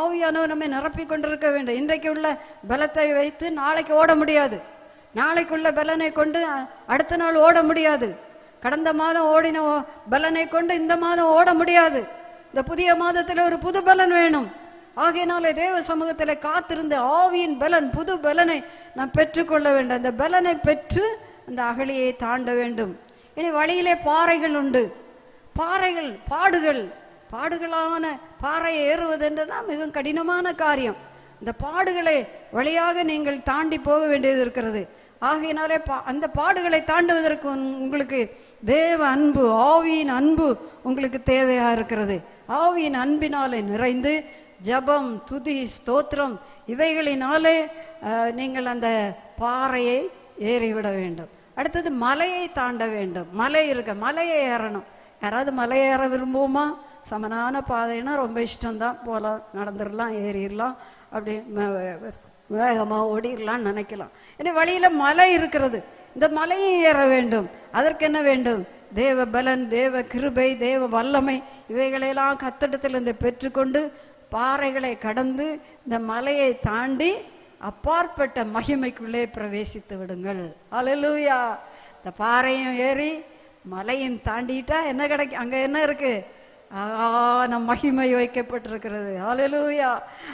ஆவியானவர் நம்மை நிரப்பி கொண்டிருக்க வேண்டும். இன்றைக்கு உள்ள பலத்தை வைத்து நாளைக்கு ஓட முடியாது. நாளைக்குள்ள பலனை கொண்டு அடுத்த நாள் ஓட முடியாது. கடந்த மாதம் ஓடின பலனை கொண்டு இந்த மாதம் ஓட முடியாது. இந்த புதிய மாதத்தில் ஒரு புது பலன் வேணும். ஆகையினாலே தேவ சமூகத்தில் காத்திருந்து ஆவியின் பலன், புது பலனை நாம் பெற்றுக்கொள்ள வேண்டும். அந்த பலனை பெற்று அந்த அகழியை தாண்ட வேண்டும். இனி வழியிலே பாறைகள் உண்டு. பாறைகள், பாடுகள், பாடுகளான பாறை ஏறுவதென்றனா மிகவும் கடினமான காரியம். இந்த பாடுகளை வழியாக நீங்கள் தாண்டி போக வேண்டியது இருக்கிறது. ஆகையினாலே பா அந்த பாடுகளை தாண்டுவதற்கு உங்களுக்கு தேவ அன்பு, ஆவியின் அன்பு உங்களுக்கு தேவையாக இருக்கிறது. ஆவியின் அன்பினாலே நிறைந்து ஜபம், துதி, ஸ்தோத்திரம் இவைகளினாலே நீங்கள் அந்த பாறையை ஏறிவிட வேண்டும். அடுத்தது மலையை தாண்ட வேண்டும். மலை இருக்க, மலையை ஏறணும். யாராவது மலையேற விரும்புவோமா? சமனான பாதைன்னா ரொம்ப இஷ்டம்தான், போகலாம், நடந்துடலாம், ஏறிடலாம், அப்படி வேகமாக ஓடிடலாம்னு நினைக்கலாம். ஏன்னா வழியில் மலை இருக்கிறது. இந்த மலையை ஏற வேண்டும். அதற்கு என்ன வேண்டும்? தேவ பலன், தேவ கிருபை, தேவ வல்லமை இவைகளையெல்லாம் கத்திடத்திலிருந்து பெற்றுக்கொண்டு பாறைகளை கடந்து இந்த மலையை தாண்டி அப்பாற்பட்ட மகிமைக்குள்ளே பிரவேசித்து விடுங்கள். அல்லேலூயா! இந்த பாறையும் ஏறி மலையும் தாண்டிட்டா என்ன கிடைக்கும்? அங்கே என்ன இருக்குது? ஆன மகிமை வைக்கப்பட்டிருக்கிறது. ஹல்லேலூயா!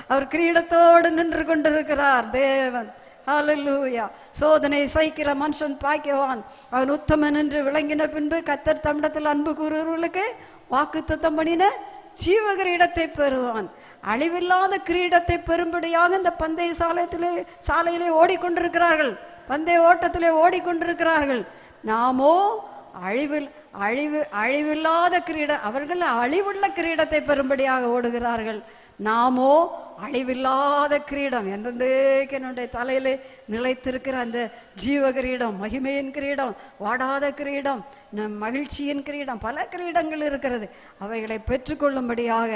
அவர் கிரீடத்தோடு நின்று கொண்டிருக்கிறார் தேவன். ஹல்லேலூயா! சோதனை சகிக்கிற மனுஷன் பாக்கியவான், அவன் உத்தமன் என்று விளங்கின பின்பு கர்த்தர் தம்மிடத்தில் அன்பு கூறுவர்களுக்கு வாக்குத்தத்தம் பண்ணின ஜீவ கிரீடத்தை பெறுவான். அழிவில்லாத கிரீடத்தை பெறும்படியாக இந்த பந்தய சாலையிலே சாலையிலே ஓடிக்கொண்டிருக்கிறார்கள். பந்தய ஓட்டத்திலே ஓடிக்கொண்டிருக்கிறார்கள். நாமோ அழிவில் அழிவு அழிவில்லாத கிரீட, அவர்கள் அழிவுள்ள கிரீடத்தை பெரும்படியாக ஓடுகிறார்கள். நாமோ அழிவில்லாத கிரீடம், என்றென்றைக்கு என்னுடைய தலையிலே நிலைத்திருக்கிற அந்த ஜீவ கிரீடம், மகிமையின் கிரீடம், வாடாத கிரீடம், நம் மகிழ்ச்சியின் கிரீடம், பல கிரீடங்கள் இருக்கிறது. அவைகளை பெற்றுக்கொள்ளும்படியாக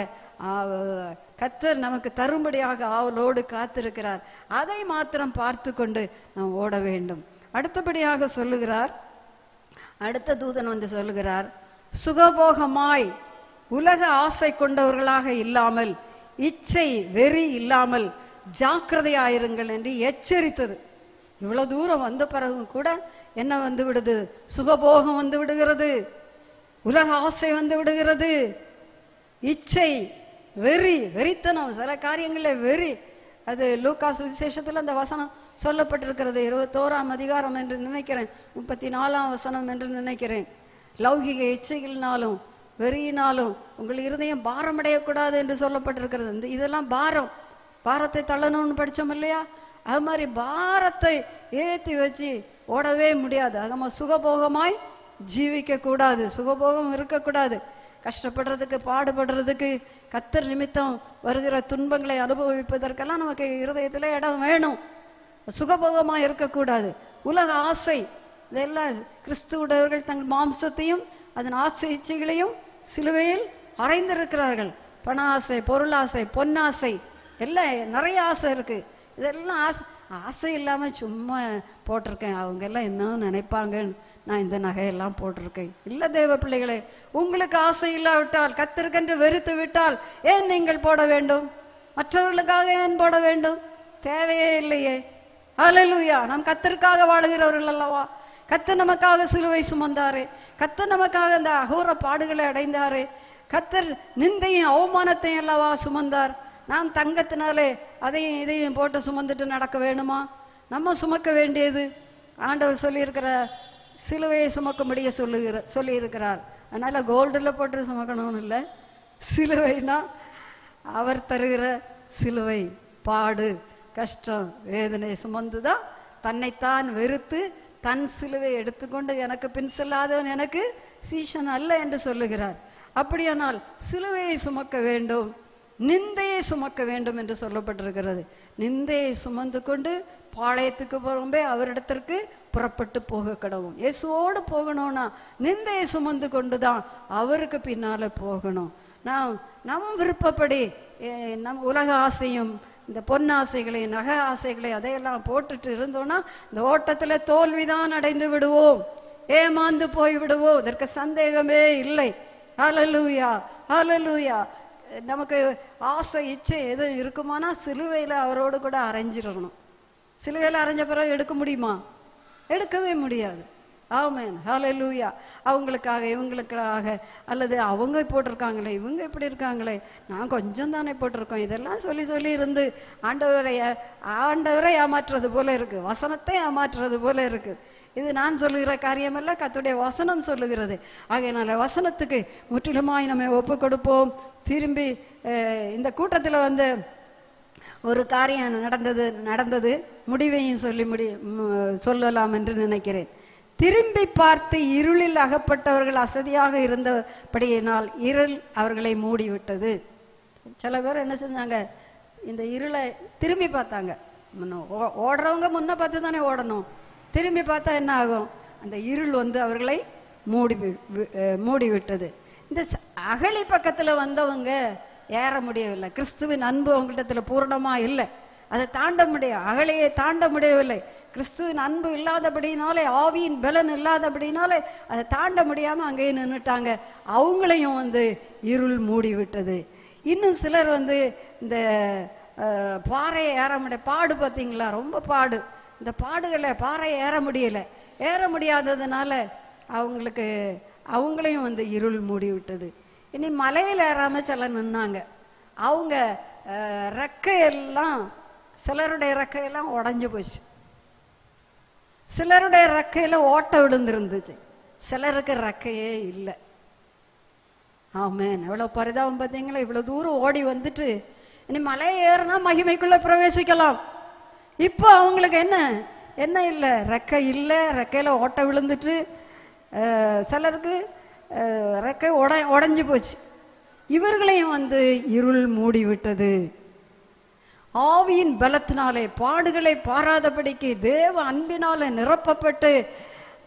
கர்த்தர் நமக்கு தரும்படியாக ஆவலோடு காத்திருக்கிறார். அதை மாத்திரம் பார்த்து கொண்டு நாம் ஓட வேண்டும். அடுத்தபடியாக சொல்லுகிறார், அடுத்த தூதன் வந்து சொல்லுகிறார், சுகபோகமாய் உலக ஆசை கொண்டவர்களாக இல்லாமல், இச்சை வெறி இல்லாமல் ஜாக்கிரதையாயிருங்கள் என்று எச்சரித்தது. இவ்வளோ தூரம் வந்த பிறகும் கூட என்ன வந்து விடுது? சுகபோகம் வந்து விடுகிறது, உலக ஆசை வந்து விடுகிறது. இச்சை, வெறி, வெறித்தனம், சில காரியங்களில் வெறி. அது லூக்கா சுவிசேஷத்தில் அந்த வசனம் சொல்லப்பட்டிருக்கிறது. இருபத்தோராம் அதிகாரம் என்று நினைக்கிறேன், முப்பத்தி நாலாம் வசனம் என்று நினைக்கிறேன். லௌகிக இச்சைகளினாலும் வெறியினாலும் உங்கள் இருதயம் பாரம் அடையக்கூடாது என்று சொல்லப்பட்டிருக்கிறது. இந்த இதெல்லாம் பாரம், பாரத்தை தள்ளணும்னு படித்தோம் இல்லையா? அது மாதிரி பாரத்தை ஏற்றி வச்சு ஓடவே முடியாது. அது நம்ம சுகபோகமாய் ஜீவிக்க கூடாது, சுகபோகம் இருக்கக்கூடாது. கஷ்டப்படுறதுக்கு, பாடுபடுறதுக்கு, கத்தர் நிமித்தம் வருகிற துன்பங்களை அனுபவிப்பதற்கெல்லாம் நமக்கு இருதயத்தில் இடம் வேணும். சுகபோகமாக இருக்கக்கூடாது. உலக ஆசை, இதெல்லாம் கிறிஸ்துவுடையவர்கள் தங்கள் மாம்சத்தையும் அதன் ஆசை இச்சைகளையும் சிலுவையில் அறைந்திருக்கிறார்கள். பண ஆசை, பொருளாசை, பொன்னாசை, எல்லாம் நிறைய ஆசை இருக்குது. இதெல்லாம் ஆசை ஆசை இல்லாமல் சும்மா போட்டிருக்கேன், அவங்க எல்லாம் என்ன நினைப்பாங்கன்னு நான் இந்த நகையெல்லாம் போட்டிருக்கேன். இல்லை தேவ பிள்ளைகளே, உங்களுக்கு ஆசை இல்லாவிட்டால், கத்திருக்கென்று வெறுத்து விட்டால் ஏன் நீங்கள் போட வேண்டும்? மற்றவர்களுக்காக ஏன் போட வேண்டும்? தேவையே இல்லையே. அல்லேலூயா! நாம் கத்திற்காக வாழுகிறவர்கள் அல்லவா? கத்து நமக்காக சிலுவை சுமந்தாரே, கத்து நமக்காக அந்த அகோர பாடுகளை அடைந்தாரே, கத்தர் நிந்தையும் அவமானத்தையும் அல்லவா சுமந்தார். நாம் தங்கத்தினாலே அதையும் இதையும் போட்டு சுமந்துட்டு நடக்க வேணுமா? நம்ம சுமக்க வேண்டியது ஆண்டவர் சொல்லியிருக்கிற சிலுவையை சுமக்கும்படியே சொல்லுகிற சொல்லியிருக்கிறார். அதனால் கோல்டில் போட்டு சுமக்கணும்னு இல்லை. சிலுவைனா அவர் தருகிற சிலுவை, பாடு, கஷ்டம், வேதனை சுமந்து தான் தன்னைத்தான் வெறுத்து தன் சிலுவை எடுத்துக்கொண்டு எனக்கு பின் செல்லாதவன் எனக்கு சீஷன் அல்ல என்று சொல்லுகிறார். அப்படியானால் சிலுவையை சுமக்க வேண்டும், நிந்தையை சுமக்க வேண்டும் என்று சொல்லப்பட்டிருக்கிறது. நிந்தையை சுமந்து கொண்டு பாளையத்துக்கு போகும்போது அவரிடத்திற்கு புறப்பட்டு போக கடவும். இயேசுவோடு போகணும்னா நிந்தையை சுமந்து கொண்டு தான் அவருக்கு பின்னால் போகணும். நாம் நம் விருப்பப்படி நம் உலக ஆசையும் இந்த பொன்னாசைகளையும் நகை ஆசைகளையும் அதையெல்லாம் போட்டுட்டு இருந்தோம்னா இந்த ஓட்டத்தில் தோல்விதான் அடைந்து விடுவோம், ஏமாந்து போய் விடுவோம். இதற்கு சந்தேகமே இல்லை. ஹல்லேலூயா, ஹல்லேலூயா! நமக்கு ஆசை இச்சை எதுவும் இருக்குமானா சிலுவையில் அவரோடு கூட அரைஞ்சிடணும். சிலுவையில் அரைஞ்ச பிறகு எடுக்க முடியுமா? எடுக்கவே முடியாது. ஆமென், ஹல்லேலூயா! அவங்களுக்காக இவங்களுக்காக, அல்லது அவங்க போட்டிருக்காங்களே, இவங்க இப்படி இருக்காங்களே, நான் கொஞ்சம் தானே போட்டிருக்கோம், இதெல்லாம் சொல்லி சொல்லி இருந்து ஆண்டவரை ஆண்டவரை ஏமாற்றுறது போல இருக்குது, வசனத்தை ஏமாற்றுறது போல இருக்குது. இது நான் சொல்லுகிற காரியமல்ல, கர்த்தருடைய வசனம் சொல்லுகிறது. ஆகையினால வசனத்துக்கு முற்றிலுமாய் நம்ம ஒப்பு கொடுப்போம். திரும்பி இந்த கூட்டத்தில் வந்து ஒரு காரியம் நடந்தது நடந்தது முடிவையும் சொல்லி முடி சொல்லலாம் என்று நினைக்கிறேன். திரும்பி பார்த்து இருளில் அகப்பட்டவர்கள் அசதியாக இருந்தபடியினால் இருள் அவர்களை மூடிவிட்டது. சில பேர் என்ன செஞ்சாங்க, இந்த இருளை திரும்பி பார்த்தாங்க. முன்ன ஓ ஓடுறவங்க முன்ன பார்த்து தானே ஓடணும். திரும்பி பார்த்தா என்ன ஆகும்? அந்த இருள் வந்து அவர்களை மூடி மூடிவிட்டது. இந்த அகலி பக்கத்தில் வந்தவங்க ஏற முடியவில்லை. கிறிஸ்துவின் அன்பு அவங்கள்ட்ட பூரணமாக இல்லை, அதை தாண்ட முடியும், அகலையை தாண்ட முடியவில்லை. கிறிஸ்துவின் அன்பு இல்லாதபடினாலே, ஆவியின் பலன் இல்லாதபடினாலே அதை தாண்ட முடியாமல் அங்கேயே நின்றுட்டாங்க. அவங்களையும் வந்து இருள் மூடிவிட்டது. இன்னும் சிலர் வந்து இந்த பாறையை ஏற முடிய பாடு பார்த்தீங்களா, ரொம்ப பாடு. இந்த பாடுகளை பாறையை ஏற முடியலை, ஏற முடியாததுனால அவங்களுக்கு அவங்களையும் வந்து இருள் மூடிவிட்டது. இனி மலையில் ஏறாமல் சில நின்னாங்க. அவங்க ரெக்கையெல்லாம், சிலருடைய ரெக்கையெல்லாம் உடஞ்சி போச்சு, சிலருடைய ரெக்கையில் ஓட்ட விழுந்துருந்துச்சு, சிலருக்கு ரெக்கையே இல்லை. ஆமாம், எவ்வளோ பரிதாபம் பார்த்தீங்களா! இவ்வளோ தூரம் ஓடி வந்துட்டு இனி மலை ஏறுனா மகிமைக்குள்ளே பிரவேசிக்கலாம். இப்போ அவங்களுக்கு என்ன என்ன இல்லை, ரெக்கை இல்லை, ரெக்கையில் ஓட்ட விழுந்துட்டு சிலருக்கு ரெக்கை உட உடஞ்சி போச்சு. இவர்களையும் வந்து இருள் மூடிவிட்டது. ஆவியின் பலத்தினாலே, பாடுகளை பாராதபடிக்கு தேவ அன்பினாலே நிரப்பப்பட்டு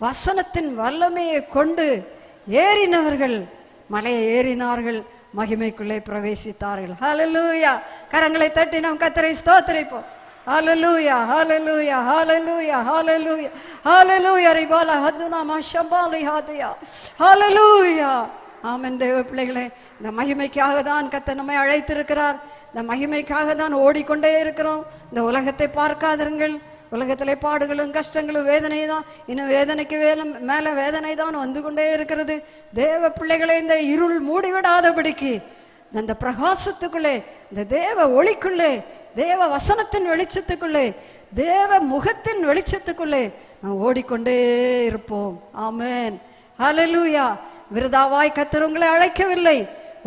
வசனத்தின் வல்லமையை கொண்டு ஏறினவர்கள் மலையை ஏறினார்கள், மகிமைக்குள்ளே பிரவேசித்தார்கள். ஹல்லேலூயா! கரங்களை தட்டி நாம் கர்த்தரை ஸ்தோத்திரிப்போம். ஹல்லேலூயா, ஹல்லேலூயா, ஹல்லேலூயா, ஹல்லேலூயா, ஹல்லேலூயா! ரிபாலா ஹதுனா மஷபாலி ஹாதியா, ஹல்லேலூயா! ஆமென். தேவ பிள்ளைகளே, இந்த மகிமைக்காக தான் கர்த்தர் நம்மை அழைத்திருக்கிறார். இந்த மகிமைக்காக தான் ஓடிக்கொண்டே இருக்கிறோம். இந்த உலகத்தை பார்க்காதீர்கள், உலகத்திலே பாடுகளும் கஷ்டங்களும் வேதனை தான், இன்னும் வேதனைக்கு வேலை மேலே வேதனை தான் வந்து கொண்டே இருக்கிறது. தேவ பிள்ளைகளை இந்த இருள் மூடிவிடாதபடிக்கு அந்த பிரகாசத்துக்குள்ளே, இந்த தேவ ஒளிக்குள்ளே, தேவ வசனத்தின் வெளிச்சத்துக்குள்ளே, தேவ முகத்தின் வெளிச்சத்துக்குள்ளே நாம் ஓடிக்கொண்டே இருப்போம். ஆமென், ஹல்லேலூயா. விருதாவாய் கர்த்தர் உங்களை அழைக்கவில்லை,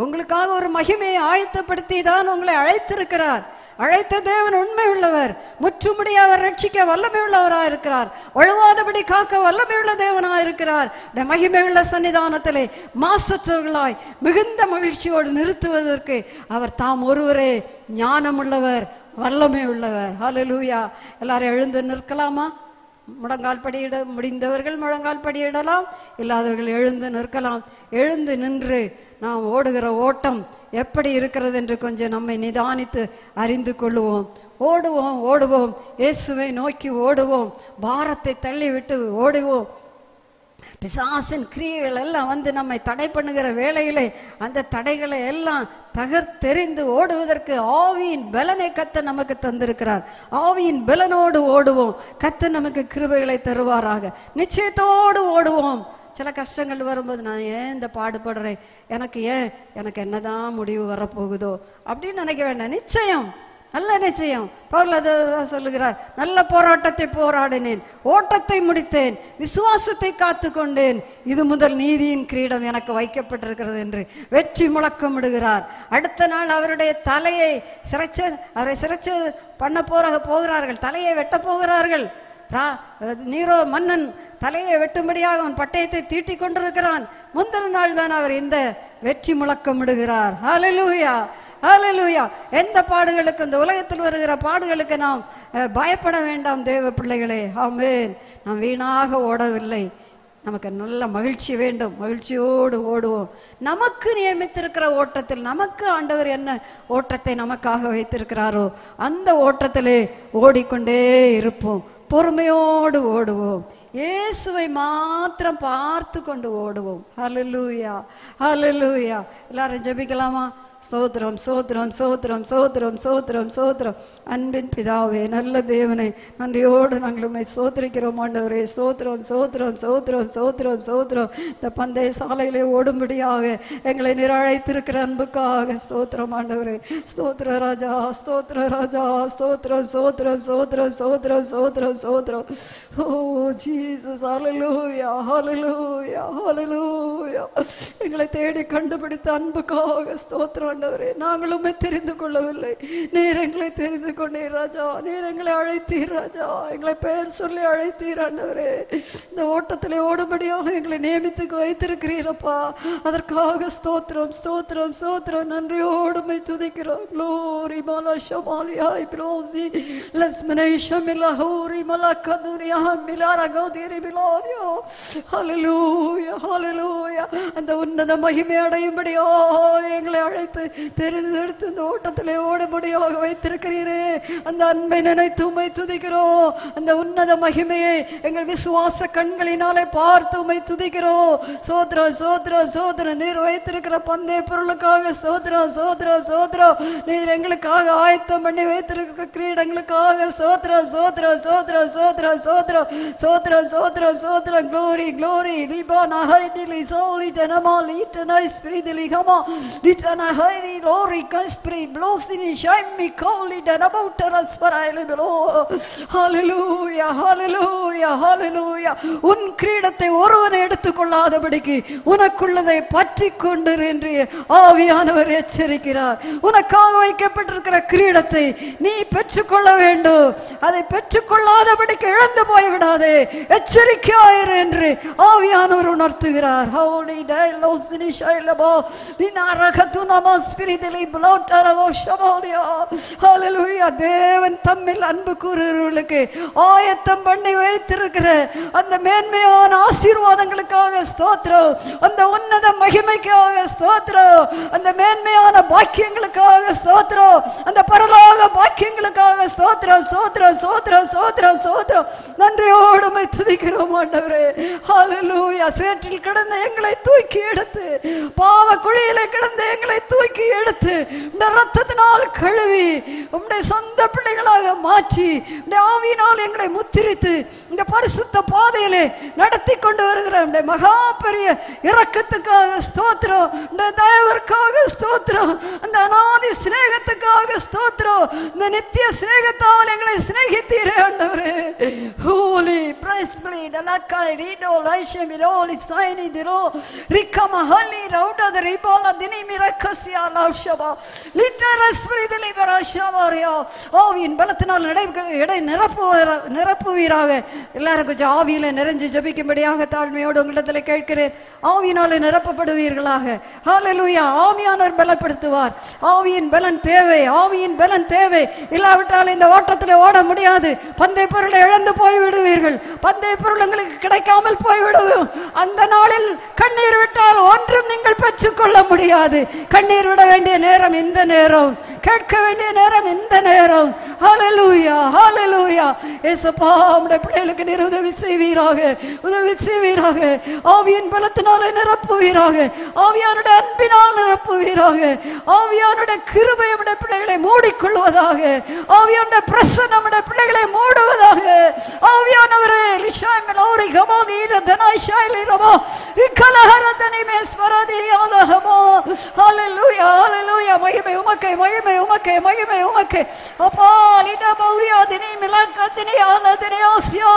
உங்களுக்காக ஒரு மகிமையை ஆயத்தப்படுத்தி தான் உங்களை அழைத்திருக்கிறார். அழைத்த தேவன் உண்மை உள்ளவர், முற்றுமுடி அவர் ரட்சிக்க வல்லமை உள்ளவராயிருக்கிறார், ஒழுவாதபடி காக்க வல்லமையுள்ள தேவனாயிருக்கிறார். மகிமையுள்ள சன்னிதானத்திலே மாசற்றவர்களாய் மிகுந்த மகிழ்ச்சியோடு நிறுத்துவதற்கு அவர் தாம் ஒருவரே ஞானம் உள்ளவர், வல்லமை உள்ளவர். ஹல்லேலூயா. எல்லாரும் எழுந்து நிற்கலாமா? முழங்கால் படியிட முடிந்தவர்கள் முழங்கால் படியிடலாம், இல்லாதவர்கள் எழுந்து நிற்கலாம். எழுந்து நின்று நாம் ஓடுகிற ஓட்டம் எப்படி இருக்கிறது என்று கொஞ்சம் நம்மை நிதானித்து அறிந்து கொள்வோம். ஓடுவோம், ஓடுவோம், இயேசுவை நோக்கி ஓடுவோம், பாரத்தை தள்ளிவிட்டு ஓடுவோம். பிசாசின் கிரியைகள் எல்லாம் வந்து நம்மை தடை பண்ணுகிற வேளையிலே அந்த தடைகளை எல்லாம் தகர்த்தெறிந்து ஓடுவதற்கு ஆவியின் பலனை கர்த்தர் நமக்கு தந்திருக்கிறார். ஆவியின் பலனோடு ஓடுவோம், கர்த்தர் நமக்கு கிருபைகளை தருவாராக. நிச்சயத்தோடு ஓடுவோம். சில கஷ்டங்கள் வரும்போது நான் ஏன் இந்த பாடுபடுறேன், எனக்கு ஏன், எனக்கு என்னதான் முடிவு வரப்போகுதோ அப்படின்னு நினைக்க வேண்டாம். நிச்சயம், நல்ல நிச்சயம். பவுல் அதை சொல்லுகிறார், நல்ல போராட்டத்தை போராடினேன், ஓட்டத்தை முடித்தேன், விசுவாசத்தை காத்து கொண்டேன், இது முதல் நீதியின் கிரீடம் எனக்கு வைக்கப்பட்டிருக்கிறது என்று வெற்றி முழக்கமிடுகிறார். அடுத்த நாள் அவருடைய தலையை சிறைச்ச அவரை சிறைச்ச பண்ண போற போகிறார்கள், தலையை வெட்ட போகிறார்கள். நீரோ மன்னன் தலையை வெட்டும்படியாக அவன் பட்டயத்தை தீட்டி கொண்டிருக்கிறான். முந்தின நாள் தான் அவர் இந்த வெற்றி முழக்கமிடுகிறார். ஹல்லேலூயா, ஹல்லேலூயா. எந்த பாடுகளுக்கு, இந்த உலகத்தில் வருகிற பாடுகளுக்கு நாம் பயப்பட வேண்டாம் தேவ பிள்ளைகளே. ஆமென். நாம் வீணாக ஓடவில்லை, நமக்கு நல்ல மகிழ்ச்சி வேண்டும், மகிழ்ச்சியோடு ஓடுவோம். நமக்கு நியமித்திருக்கிற ஓட்டத்தில், நமக்கு ஆண்டவர் என்ன ஓட்டத்தை நமக்காக வைத்திருக்கிறாரோ அந்த ஓட்டத்திலே ஓடிக்கொண்டே இருப்போம். பொறுமையோடு ஓடுவோம், இயேசுவை மாத்திரம் பார்த்து கொண்டு ஓடுவோம். ஹல்லேலூயா, ஹல்லேலூயா. எல்லாரும் ஜெபிக்கலாமா? சோத்திரம், சோத்திரம், சோத்திரம், சோத்திரம், சோத்திரம், சோத்திரம். அன்பின் பிதாவே, நல்ல தேவனை, நன்றியோடு நாங்களுமே சோத்திரிக்கிறோம் ஆண்டவரே. சோத்திரம், சோத்திரம், சோத்திரம், சோத்திரம், சோத்திரம். இந்த பந்தய சாலையிலே ஓடும்படியாக எங்களை நிராழைத்திருக்கிற அன்புக்காக ஸ்தோத்திரம் ஆண்டவரே. ஸ்தோத்திர ராஜா, ஸ்தோத்திர ராஜா, ஸ்தோத்திரம், சோத்திரம், சோத்திரம், சோத்திரம், சோத்திரம், சோத்திரம். ஓ ஜீசஸ், ஹல்லேலூயா, ஹல்லேலூயா, ஹல்லேலூயா. எங்களை தேடி கண்டுபிடித்த அன்புக்காக ஸ்தோத்திரம். நாங்களுமே தெரிந்து கொள்ளவில்லை, நீர் எங்களை தெரிந்து கொண்டீர் ராஜா. நீர் எங்களை அழைத்தீர் ராஜா, எங்களை பெயர் சொல்லி அழைத்தீர் ஆண்டவரே. இந்த ஓட்டத்திலே ஓடும்படியாக எங்களை நியமித்துக்கு வைத்திருக்கிறீரப்பா, அதற்காக ஸ்தோத்திரம், ஸ்தோத்திரம், ஸ்தோத்திரம். நன்றியோடுமை துதிக்கிறோம். க்ளோரி மாலா ஷமாலியா இப்ரோசி லஸ்மனேஷமிலா ஹூரி மலா கதுரியா மிலா ரகோதிரி மிலாதியா. ஹல்லேலூயா, ஹல்லேலூயா. அந்த உன்னத மகிமை அடையும்படியா எங்களை அழை தெரிந்தெடுத்து இந்த ஓட்டத்திலே ஓடும்படியாக வைத்திருக்கிறீரே. அந்த அன்பை நினைத்து உமை துதிக்கிறோம். அந்த உன்னத மகிமையை எங்கள் விசுவாச கண்களினாலே பார்த்து உமை துதிக்கிறோம். சோத்திரம், சோத்திரம், சோத்திரம். நீர் வைத்திருக்கிற பந்தய பொருளுக்காக சோத்திரம், சோத்திரம், சோத்திரம். நீர் எங்களுக்காக ஆயத்தம் பண்ணி வைத்திருக்கிற கிரீடங்களுக்காக சோத்திரம், சோத்திரம், சோத்திரம், சோத்திரம், சோத்திரம், சோத்திரம், சோத்திரம், சோத்திரம். Glory, glory. லிபா நஹை டிலி சோலி டனமா லீட்டனை ஸ்பிரிதிலி ஹமா லிட்டனா Hari Lori Kaspri Blosini Shami Koli Danaboutaras Parailibelo. Hallelujah, Hallelujah, Hallelujah. Un creedate Orvan Edukula the Badiki, Unakulla the Patikunda Rendri, Aviana Cherikira, Unakawai Capetra Creedate, Ni Petricula Vendo, Ada Petricula the Badikar and the Boyvade, Echerikia Rendri, Aviana Runartira, Howdy Dilosini Shailabo, Dinara Katuna. தேவன் தம்மில் அன்பு கூறுகிறவர்களுக்கு ஆயத்தம் பண்ணி வைத்திருக்கிற அந்த மேல் மேன்மையான ஆசீர்வாதங்களுக்காக ஸ்தோத்திரம், அந்த உன்னத மகிமைக்காக ஸ்தோத்திரம், அந்த மேன்மையான பாக்கியங்களுக்காக ஸ்தோத்திரம், அந்த பரலோக பாக்கியங்களுக்காக ஸ்தோத்திரம் ஸ்தோத்திரம் ஸ்தோத்திரம் ஸ்தோத்திரம் ஸ்தோத்திரம். நன்றியோடு உம்மை துதிக்கிறோம் ஆண்டவரே. ஹல்லேலூயா. சேற்றில் கிடந்த எங்களை தூக்கி எடுத்து, பாவ குழியிலே கிடந்த எங்களை தூக்கி எடுத்து இந்த ரத்தத்தினால் கழுவி உம்முடைய சொந்த பிள்ளைகளாக மாற்றி உம்முடைய ஆவியினால் எங்களை முத்திரித்து இந்த பரிசுத்த பாதையிலே நடத்தி கொண்டு வருகிற உம்முடைய மகா பெரிய இரக்கத்துக்காக ஸ்தோத்திரம், இந்த தயவிற்காக ஸ்தோத்திரம், அந்த அநாதி சிநேகத்துக்காக ஸ்தோத்திரம், இந்த நித்திய சிநேகத்தால் எங்களை சிநேகித்தீரே ஆண்டவரே. ஹோலி பிரைஸ் பிளீட் அலக்காய் ரீடோ லைஷம் ரோலி சைனி திரோ ரிக்கம ஹலி ரவுடத ரிபால தினி மிரக்கசியா லவ்ஷபா லிட்டர் ஸ்பிரிட் லிவரா ஷவரியா. ஆவியின் பலத்தினால் நடை இடை நிரப்புவீராக நிரப்புவீராக. எல்லாரும் கொஞ்சம் ஆவியில நிறைஞ்சு ஜபிக்கும்படியாக தாழ்மையோடு உங்களிடத்தில் கேட்கிறேன். ஆவியினால நிரப்பப்படுவீர்களாக. ஹல்லேலூயா. ஆவியானவர் பலப்படுத்துவார். ஆவியின் பலன் தேவை, ஆவியின் பலன் தேவை. இல்லாவிட்டால் இந்த ஓட்டத்தில் ஓட முடியாது. பந்தய பொருளை இழந்து போய்விடுவீர்கள். பந்தய பொருள் உங்களுக்கு கிடைக்காமல் போய்விடுவோம். அந்த நாளில் கண்ணீர் விட்டால் ஒன்றும் நீங்கள் பெற்றுக்கொள்ள முடியாது. கண்ணீர் விட வேண்டிய நேரம் இந்த நேரம், கேட்க வேண்டிய நேரம் இந்த நேரம். ஹல்லேலூயா ஹல்லேலூயா. இயேசுப்பா நம்முடைய பிள்ளைகளுக்கு நீர் உதவி செய்வீராக, உதவி செய்வீராக. ஆவியின் பலத்தினாலே நிரப்புவீராக, ஆவியானுடைய அன்பினால் நிரப்புவீராக. ஆவியானுடைய கிருபை நம்முடைய பிள்ளைகளை மூடிக்கொள்வதாக, ஆவியானுடைய பிரசன்னம் நம்முடைய பிள்ளைகளை மூடுவதாக. ஆவியானவரே மகிமை உமக்கை, மகிமை உமக்கே, மகிமை உமக்கே. அப்பா லிடா பௌரியா தினி மிலக்க தினி ஆல தினி ஆசியோ.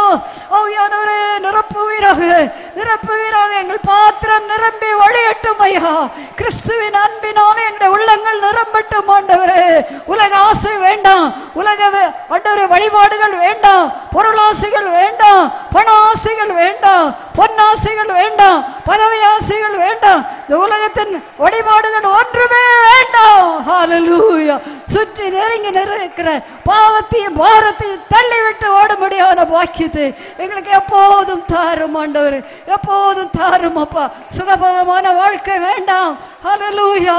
ஆவியானவரே நிரப்புவீராக, நிரப்புவீராக. எங்கள் பாத்திரம் நிரம்பி வழியட்டும் ஐயா. கிறிஸ்துவின் அன்பினால் எங்கள் உள்ளங்கள் நிரம்பட்டும் ஆண்டவரே. உலக ஆசை வேண்டாம், உலக ஆண்டவரே வழிபாடுகள் வேண்டாம், பொருளாசைகள் வேண்டாம், பண ஆசைகள் வேண்டாம், பொன்னாசைகள் வேண்டாம், பதவி ஆசைகள் வேண்டாம். இந்த உலகத்தின் வழிபாடுகள் ஒன்றுமே வேண்டாம். ஹல்லேலூயா. சுற்றி நெருங்கி நெருக்கிற பாவத்தையும் பாரத்தையும் தள்ளிவிட்டு ஓடும்படியான பாக்கியத்தை எங்களுக்கு எப்போதும் தாரும் ஆண்டவர், எப்போதும் தாரும் அப்பா. சுகபோகமான வாழ்க்கை வேண்டாம். ஹல்லேலூயா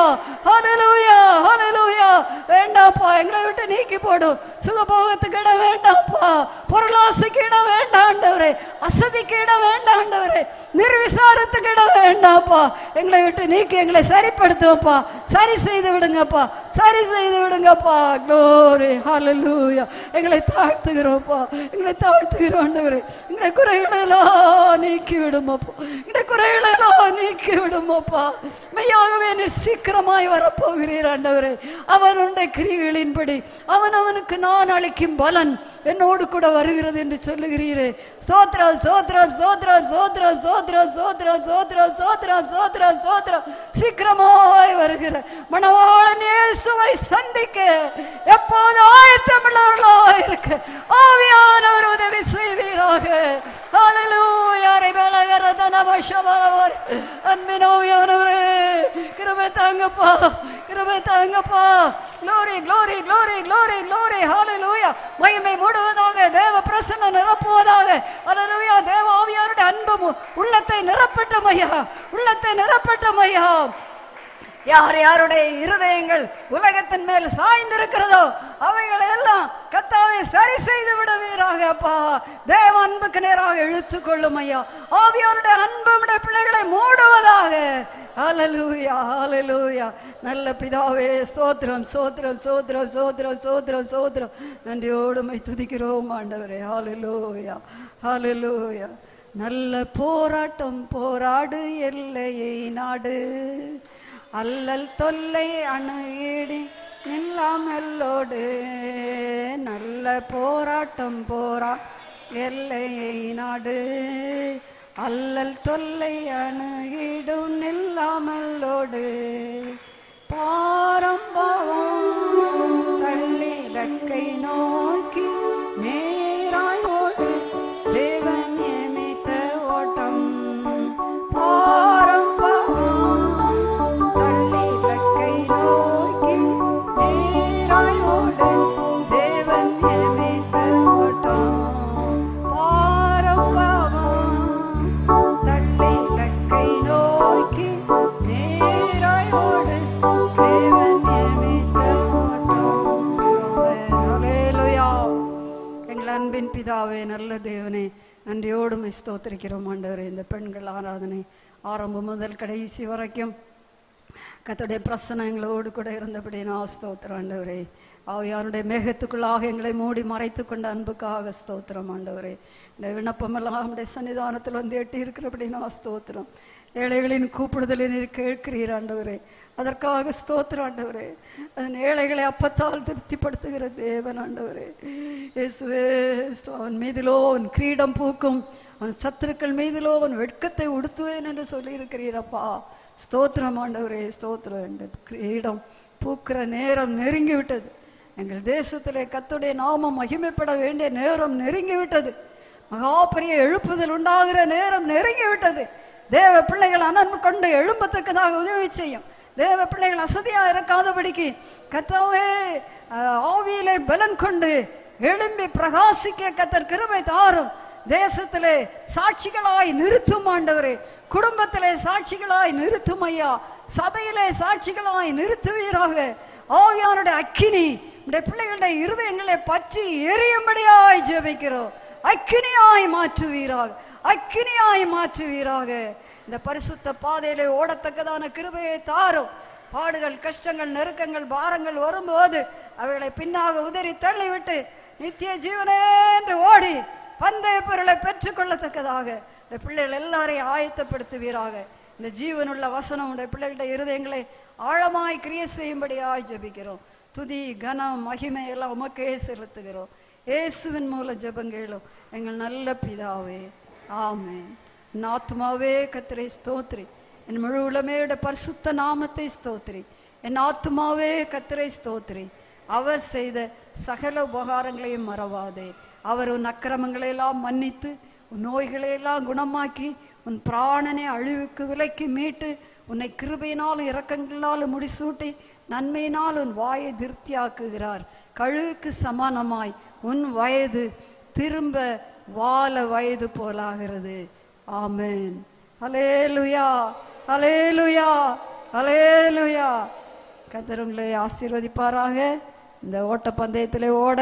ஹல்லேலூயா ஹல்லேலூயா. வேண்டாம்ப்பா, எங்களை விட்டு நீக்கி போடும். சுகபோகத்துக்கு இடம் வேண்டாம்ப்பா, பொருளாசைக்கு இடம் வேண்டாம் ஆண்டவரே, அசதிக்கு இடம் வேண்டாம் ஆண்டவரே, நிர்விசாரத்துக்கு இடம் வேண்டாம்ப்பா. எங்களை விட்டு நீக்கி எங்களை சரிப்படுத்துவோம்ப்பா, சரி செய்து விடுங்கப்பா, சரி செய்து விடுங்கப்பா. Glory hallelujah. எங்களை தாழ்த்துகிறோம்ப்பா, எங்களை தாழ்த்துகிறோம் ஆண்டவரே. எங்களை குறைகளெல்லாம் நீக்கி விடுமாப்பா, எங்களை குறைகளெல்லாம் நீக்கி விடுமாப்பா. மெய்யாகவே நீர் சீக்கிரமாய் வரப்போகிறீர் ஆண்டவரே. அவனுடைய கிரிகளின்படி அவன் அவனுக்கு நான் அளிக்கும் பலன் என்னோடு கூட வருகிறது என்று சொல்லுகிறீரே. ஸ்தோத்ரம் ஸ்தோத்ரம் ஸ்தோத்ரம் ஸ்தோத்ரம் ஸ்தோத்ரம் ஸ்தோத்ரம் ஸ்தோத்ரம் ஸ்தோத்ரம் ஸ்தோத்ரம் ஸ்தோத்ரம். சீக்கிரமாய் வருகிற மணவாளன் இயேசுவை சந்திக்க எப்போது ஆயத்தமுள்ளவர்களாக இருக்க ஆவியானவர் உதவி செய்வீராக. ஹல்லேலூயா. அன்பினோவியானவரே கிருபை தாங்கப்பா, கிருபை தாங்கப்பா. Glory glory glory glory glory. Hallelujah. மகிமை மூடுவதாக, தேவ பிரசன்ன நிரப்புவதாக. ஹல்லேலூயா. தேவ ஆவியானுடைய அன்பு உள்ளத்தை நிரப்பட்ட மையா, உள்ளத்தை நிரப்பட்ட மையா. யார் யாருடைய இருதயங்கள் உலகத்தின் மேல் சாய்ந்திருக்கிறதோ அவைகளை எல்லாம் கர்த்தாவே சரி செய்து விடுவீராக அப்பா. தேவ அன்புக்கு நேராக இழுத்து கொள்ளும் ஐயா. ஆவியானுடைய அன்புடைய பிள்ளைகளை மூடுவதாக. ஹல்லேலூயா ஹல்லேலூயா. நல்ல பிதாவே ஸ்தோத்திரம் ஸ்தோத்திரம் ஸ்தோத்திரம் ஸ்தோத்திரம் ஸ்தோத்திரம் ஸ்தோத்திரம். நன்றியோடுமை துதிக்கிறோம் ஆண்டவரே. ஹல்லேலூயா ஹல்லேலூயா. நல்ல போராட்டம் போராடு எல்லையை நாடு, அல்லல் தொல்லை அணுகிடி நில்லாமல்லோடு. நல்ல போராட்டம் போரா எல்லையை நாடு, அல்லல் தொல்லை அணுகிடும் நில்லாமல்லோடு. பாரம்பவம் தள்ளி இலக்கை நோக்கி நேராய் ஓடு, தேவன் நியமித்த ஓட்டம். தேவன் நியமித்த ஓட்டம், பாரம்பவம் கர்த்தாவை ஸ்தோத்திரிக்கிறோம் ஆண்டவரே. இந்த பெண்கள் ஆராதனை ஆரம்பம் முதல் கடைசி வரைக்கும் கர்த்தருடைய பிரசன்னம் எங்களோடு கூட இருந்தபடி நான் ஸ்தோத்திரம் ஆண்டவரே. ஆவியானுடைய மேகத்துக்குள்ளாக எங்களை மூடி மறைத்து கொண்ட அன்புக்காக ஸ்தோத்திரம் ஆண்டவரே. இந்த விண்ணப்பமெல்லாம் நம்முடைய சன்னிதானத்தில் வந்து எட்டி இருக்கிறபடி நான் ஸ்தோத்திரம். ஏழைகளின் கூப்பிடுதலை நீர் கேட்கிறீர் ஆண்டவரே, அதற்காக ஸ்தோத்திரம் ஆண்டவரே. அதன் ஏழைகளை அப்பத்தால் திருப்திப்படுத்துகிற தேவன் ஆண்டவரே இயேசுவே, அவன் மீதிலோ அவன் கிரீடம் பூக்கும், அவன் சத்துருக்கள் மீதிலோ அவன் வெட்கத்தை உடுத்துவேன் என்று சொல்லியிருக்கிறீரப்பா. ஸ்தோத்திரம் ஆண்டவரே, ஸ்தோத்திரம். என்ற கிரீடம் பூக்கிற நேரம் நெருங்கிவிட்டது. எங்கள் தேசத்திலே கர்த்தருடைய நாமம் மகிமைப்பட வேண்டிய நேரம் நெருங்கிவிட்டது. மகாபெரிய எழுப்புதல் உண்டாகிற நேரம் நெருங்கிவிட்டது. தேவ பிள்ளைகள் அன்பு கொண்டு எழும்பத்தக்கதாக உதவி செய்யும். தேவ பிள்ளைகள் அசதியா இருக்காதபடிக்கு கர்த்தாவே ஆவியிலே பலன் கொண்டு எழும்பி பிரகாசிக்க கர்த்தர் கிருபை தாரும். தேசத்திலே சாட்சிகளாய் நிறுத்தும் ஆண்டவரே, குடும்பத்திலே சாட்சிகளாய் நிறுத்தும் ஐயா, சபையிலே சாட்சிகளாய் நிறுத்துவீராக. ஆவியானுடைய அக்கினி நம்முடைய பிள்ளைகளுடைய இருதயங்களை பற்றி எரியும்படியாய் ஜெபிக்கிறோம். அக்கினியாய் மாற்றுவீராக, அக்கினியாய் மாற்றுவீராக. இந்த பரிசுத்த பாதையிலே ஓடத்தக்கதான கிருபையை தாரும். பாடுகள், கஷ்டங்கள், நெருக்கங்கள், பாரங்கள் வரும்போது அவைகளை பின்னாக உதறி தள்ளிவிட்டு நித்திய ஜீவனே என்று ஓடி பந்தய பொருளை பெற்றுக்கொள்ளத்தக்கதாக இந்த பிள்ளைகள் எல்லாரையும் ஆயத்தப்படுத்துவீராக. இந்த ஜீவனுள்ள வசனம் உடைய பிள்ளைகளுடைய இருதயங்களை ஆழமாய் கிரியை செய்யும்படியாய் ஜெபிக்கிறோம். துதி, கனம், மகிமை எல்லாம் உமக்கே செலுத்துகிறோம். இயேசுவின் மூல ஜெபங்களும் எங்கள் நல்ல பிதாவே, ஆமென். என் ஆத்மாவே கர்த்தரை ஸ்தோத்திரி, என் முழு உலமையோட பரிசுத்த நாமத்தை ஸ்தோத்திரி. என் ஆத்மாவே கர்த்தரை ஸ்தோத்திரி, அவர் செய்த சகல உபகாரங்களையும் மறவாதே. அவர் உன் அக்கிரமங்களையெல்லாம் மன்னித்து உன் நோய்களையெல்லாம் குணமாக்கி உன் பிராணனை அழிவுக்கு விலைக்கு மீட்டு உன்னை கிருபையினாலும் இரக்கங்களாலும் முடிசூட்டி நன்மையினால் உன் வாயை திருப்தியாக்குகிறார். கழுகுக்கு சமானமாய் உன் வயது திரும்ப வாழ வயது போலாகிறது. ஆமென். ஹல்லேலூயா, ஹல்லேலூயா, ஹல்லேலூயா. கர்த்தர் உங்களை ஆசீர்வதிப்பாராக. இந்த ஓட்ட பந்தயத்திலே ஓட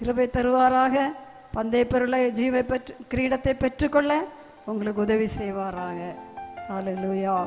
கிருபை தருவாராக. பந்தய பொருளை ஜீவை பெற்று கிரீடத்தை பெற்றுக்கொள்ள உங்களுக்கு உதவி செய்வாராக. ஹல்லேலூயா.